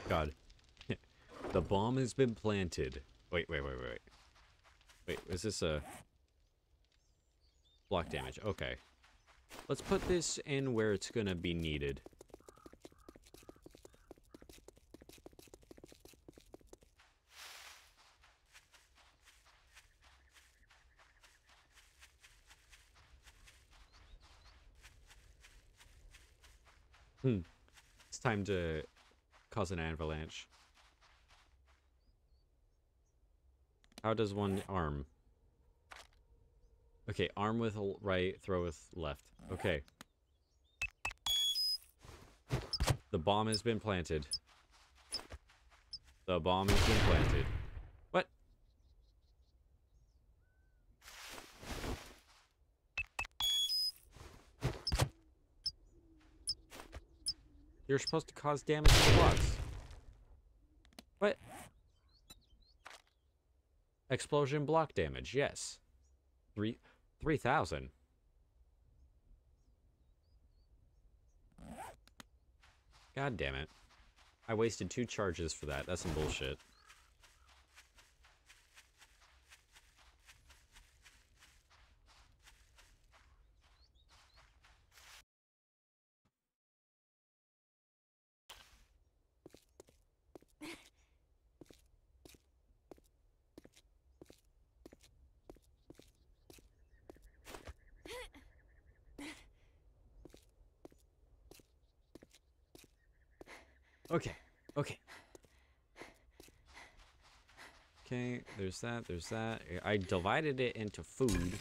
God. The bomb has been planted. Wait, wait, wait, wait. Wait, is this a... block damage. Okay. Let's put this in where it's going to be needed. Hmm. It's time to cause an avalanche. How does one arm? Okay, arm with right, throw with left. Okay. The bomb has been planted. The bomb has been planted. What? You're supposed to cause damage to the blocks. What? Explosion block damage, yes. Three... Three thousand. God damn it. I wasted two charges for that. That's some bullshit. Okay, okay. Okay, there's that, there's that. I divided it into food.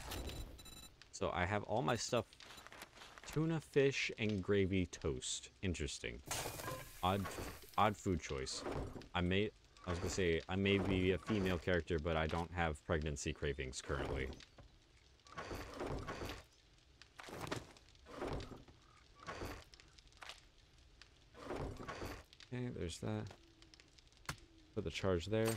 So I have all my stuff. Tuna, fish, and gravy toast. Interesting. Odd, odd food choice. I may, I was gonna say, I may be a female character, but I don't have pregnancy cravings currently. Okay, there's that. Put the charge there.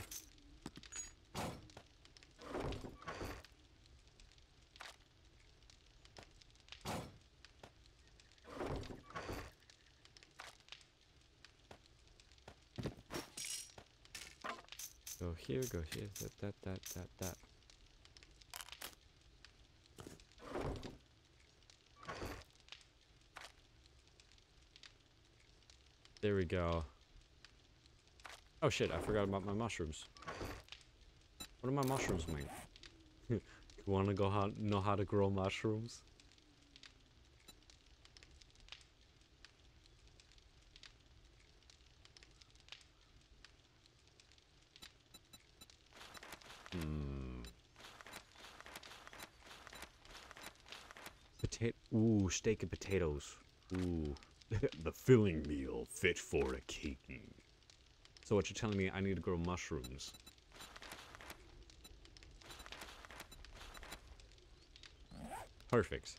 Go here, go here, that, that, that, that, that. There we go. Oh shit, I forgot about my mushrooms. What do my mushrooms mean? You wanna go how, know how to grow mushrooms? Hmm. Potato. Ooh, steak and potatoes. Ooh. The filling meal fit for a king. So what you're telling me, I need to grow mushrooms. Perfect.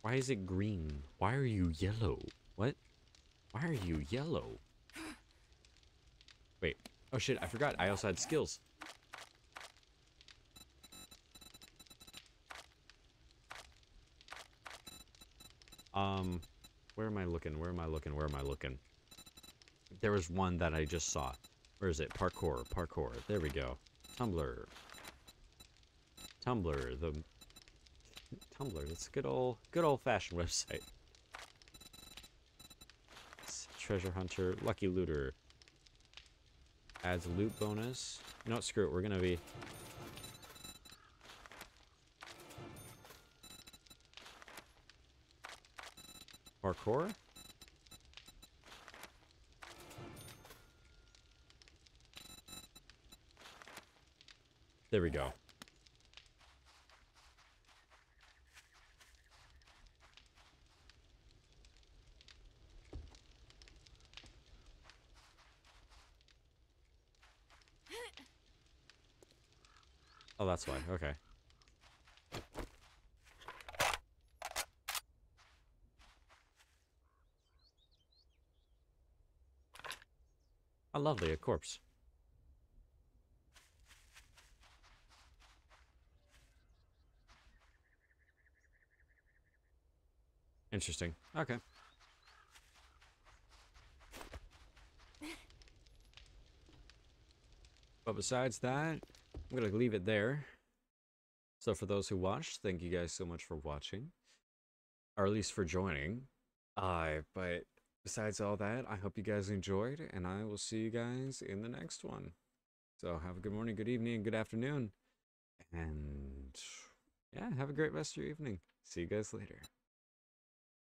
Why is it green? Why are you yellow? What? Why are you yellow? Wait. Oh shit, I forgot. I also had skills. Um, where am I looking? Where am I looking? Where am I looking? There was one that I just saw. Where is it? Parkour, parkour. There we go. Tumblr. Tumblr, the... Tumblr, that's a good old, good old-fashioned website. It's treasure hunter, lucky looter. Adds loot bonus. No, screw it, we're gonna be... Parkour? There we go. Oh, that's why. Okay. Oh, lovely, a corpse. Interesting. Okay. But besides that, I'm going to leave it there. So for those who watched, thank you guys so much for watching. Or at least for joining. Uh, but besides all that, I hope you guys enjoyed. And I will see you guys in the next one. So have a good morning, good evening, and good afternoon. And yeah, have a great rest of your evening. See you guys later.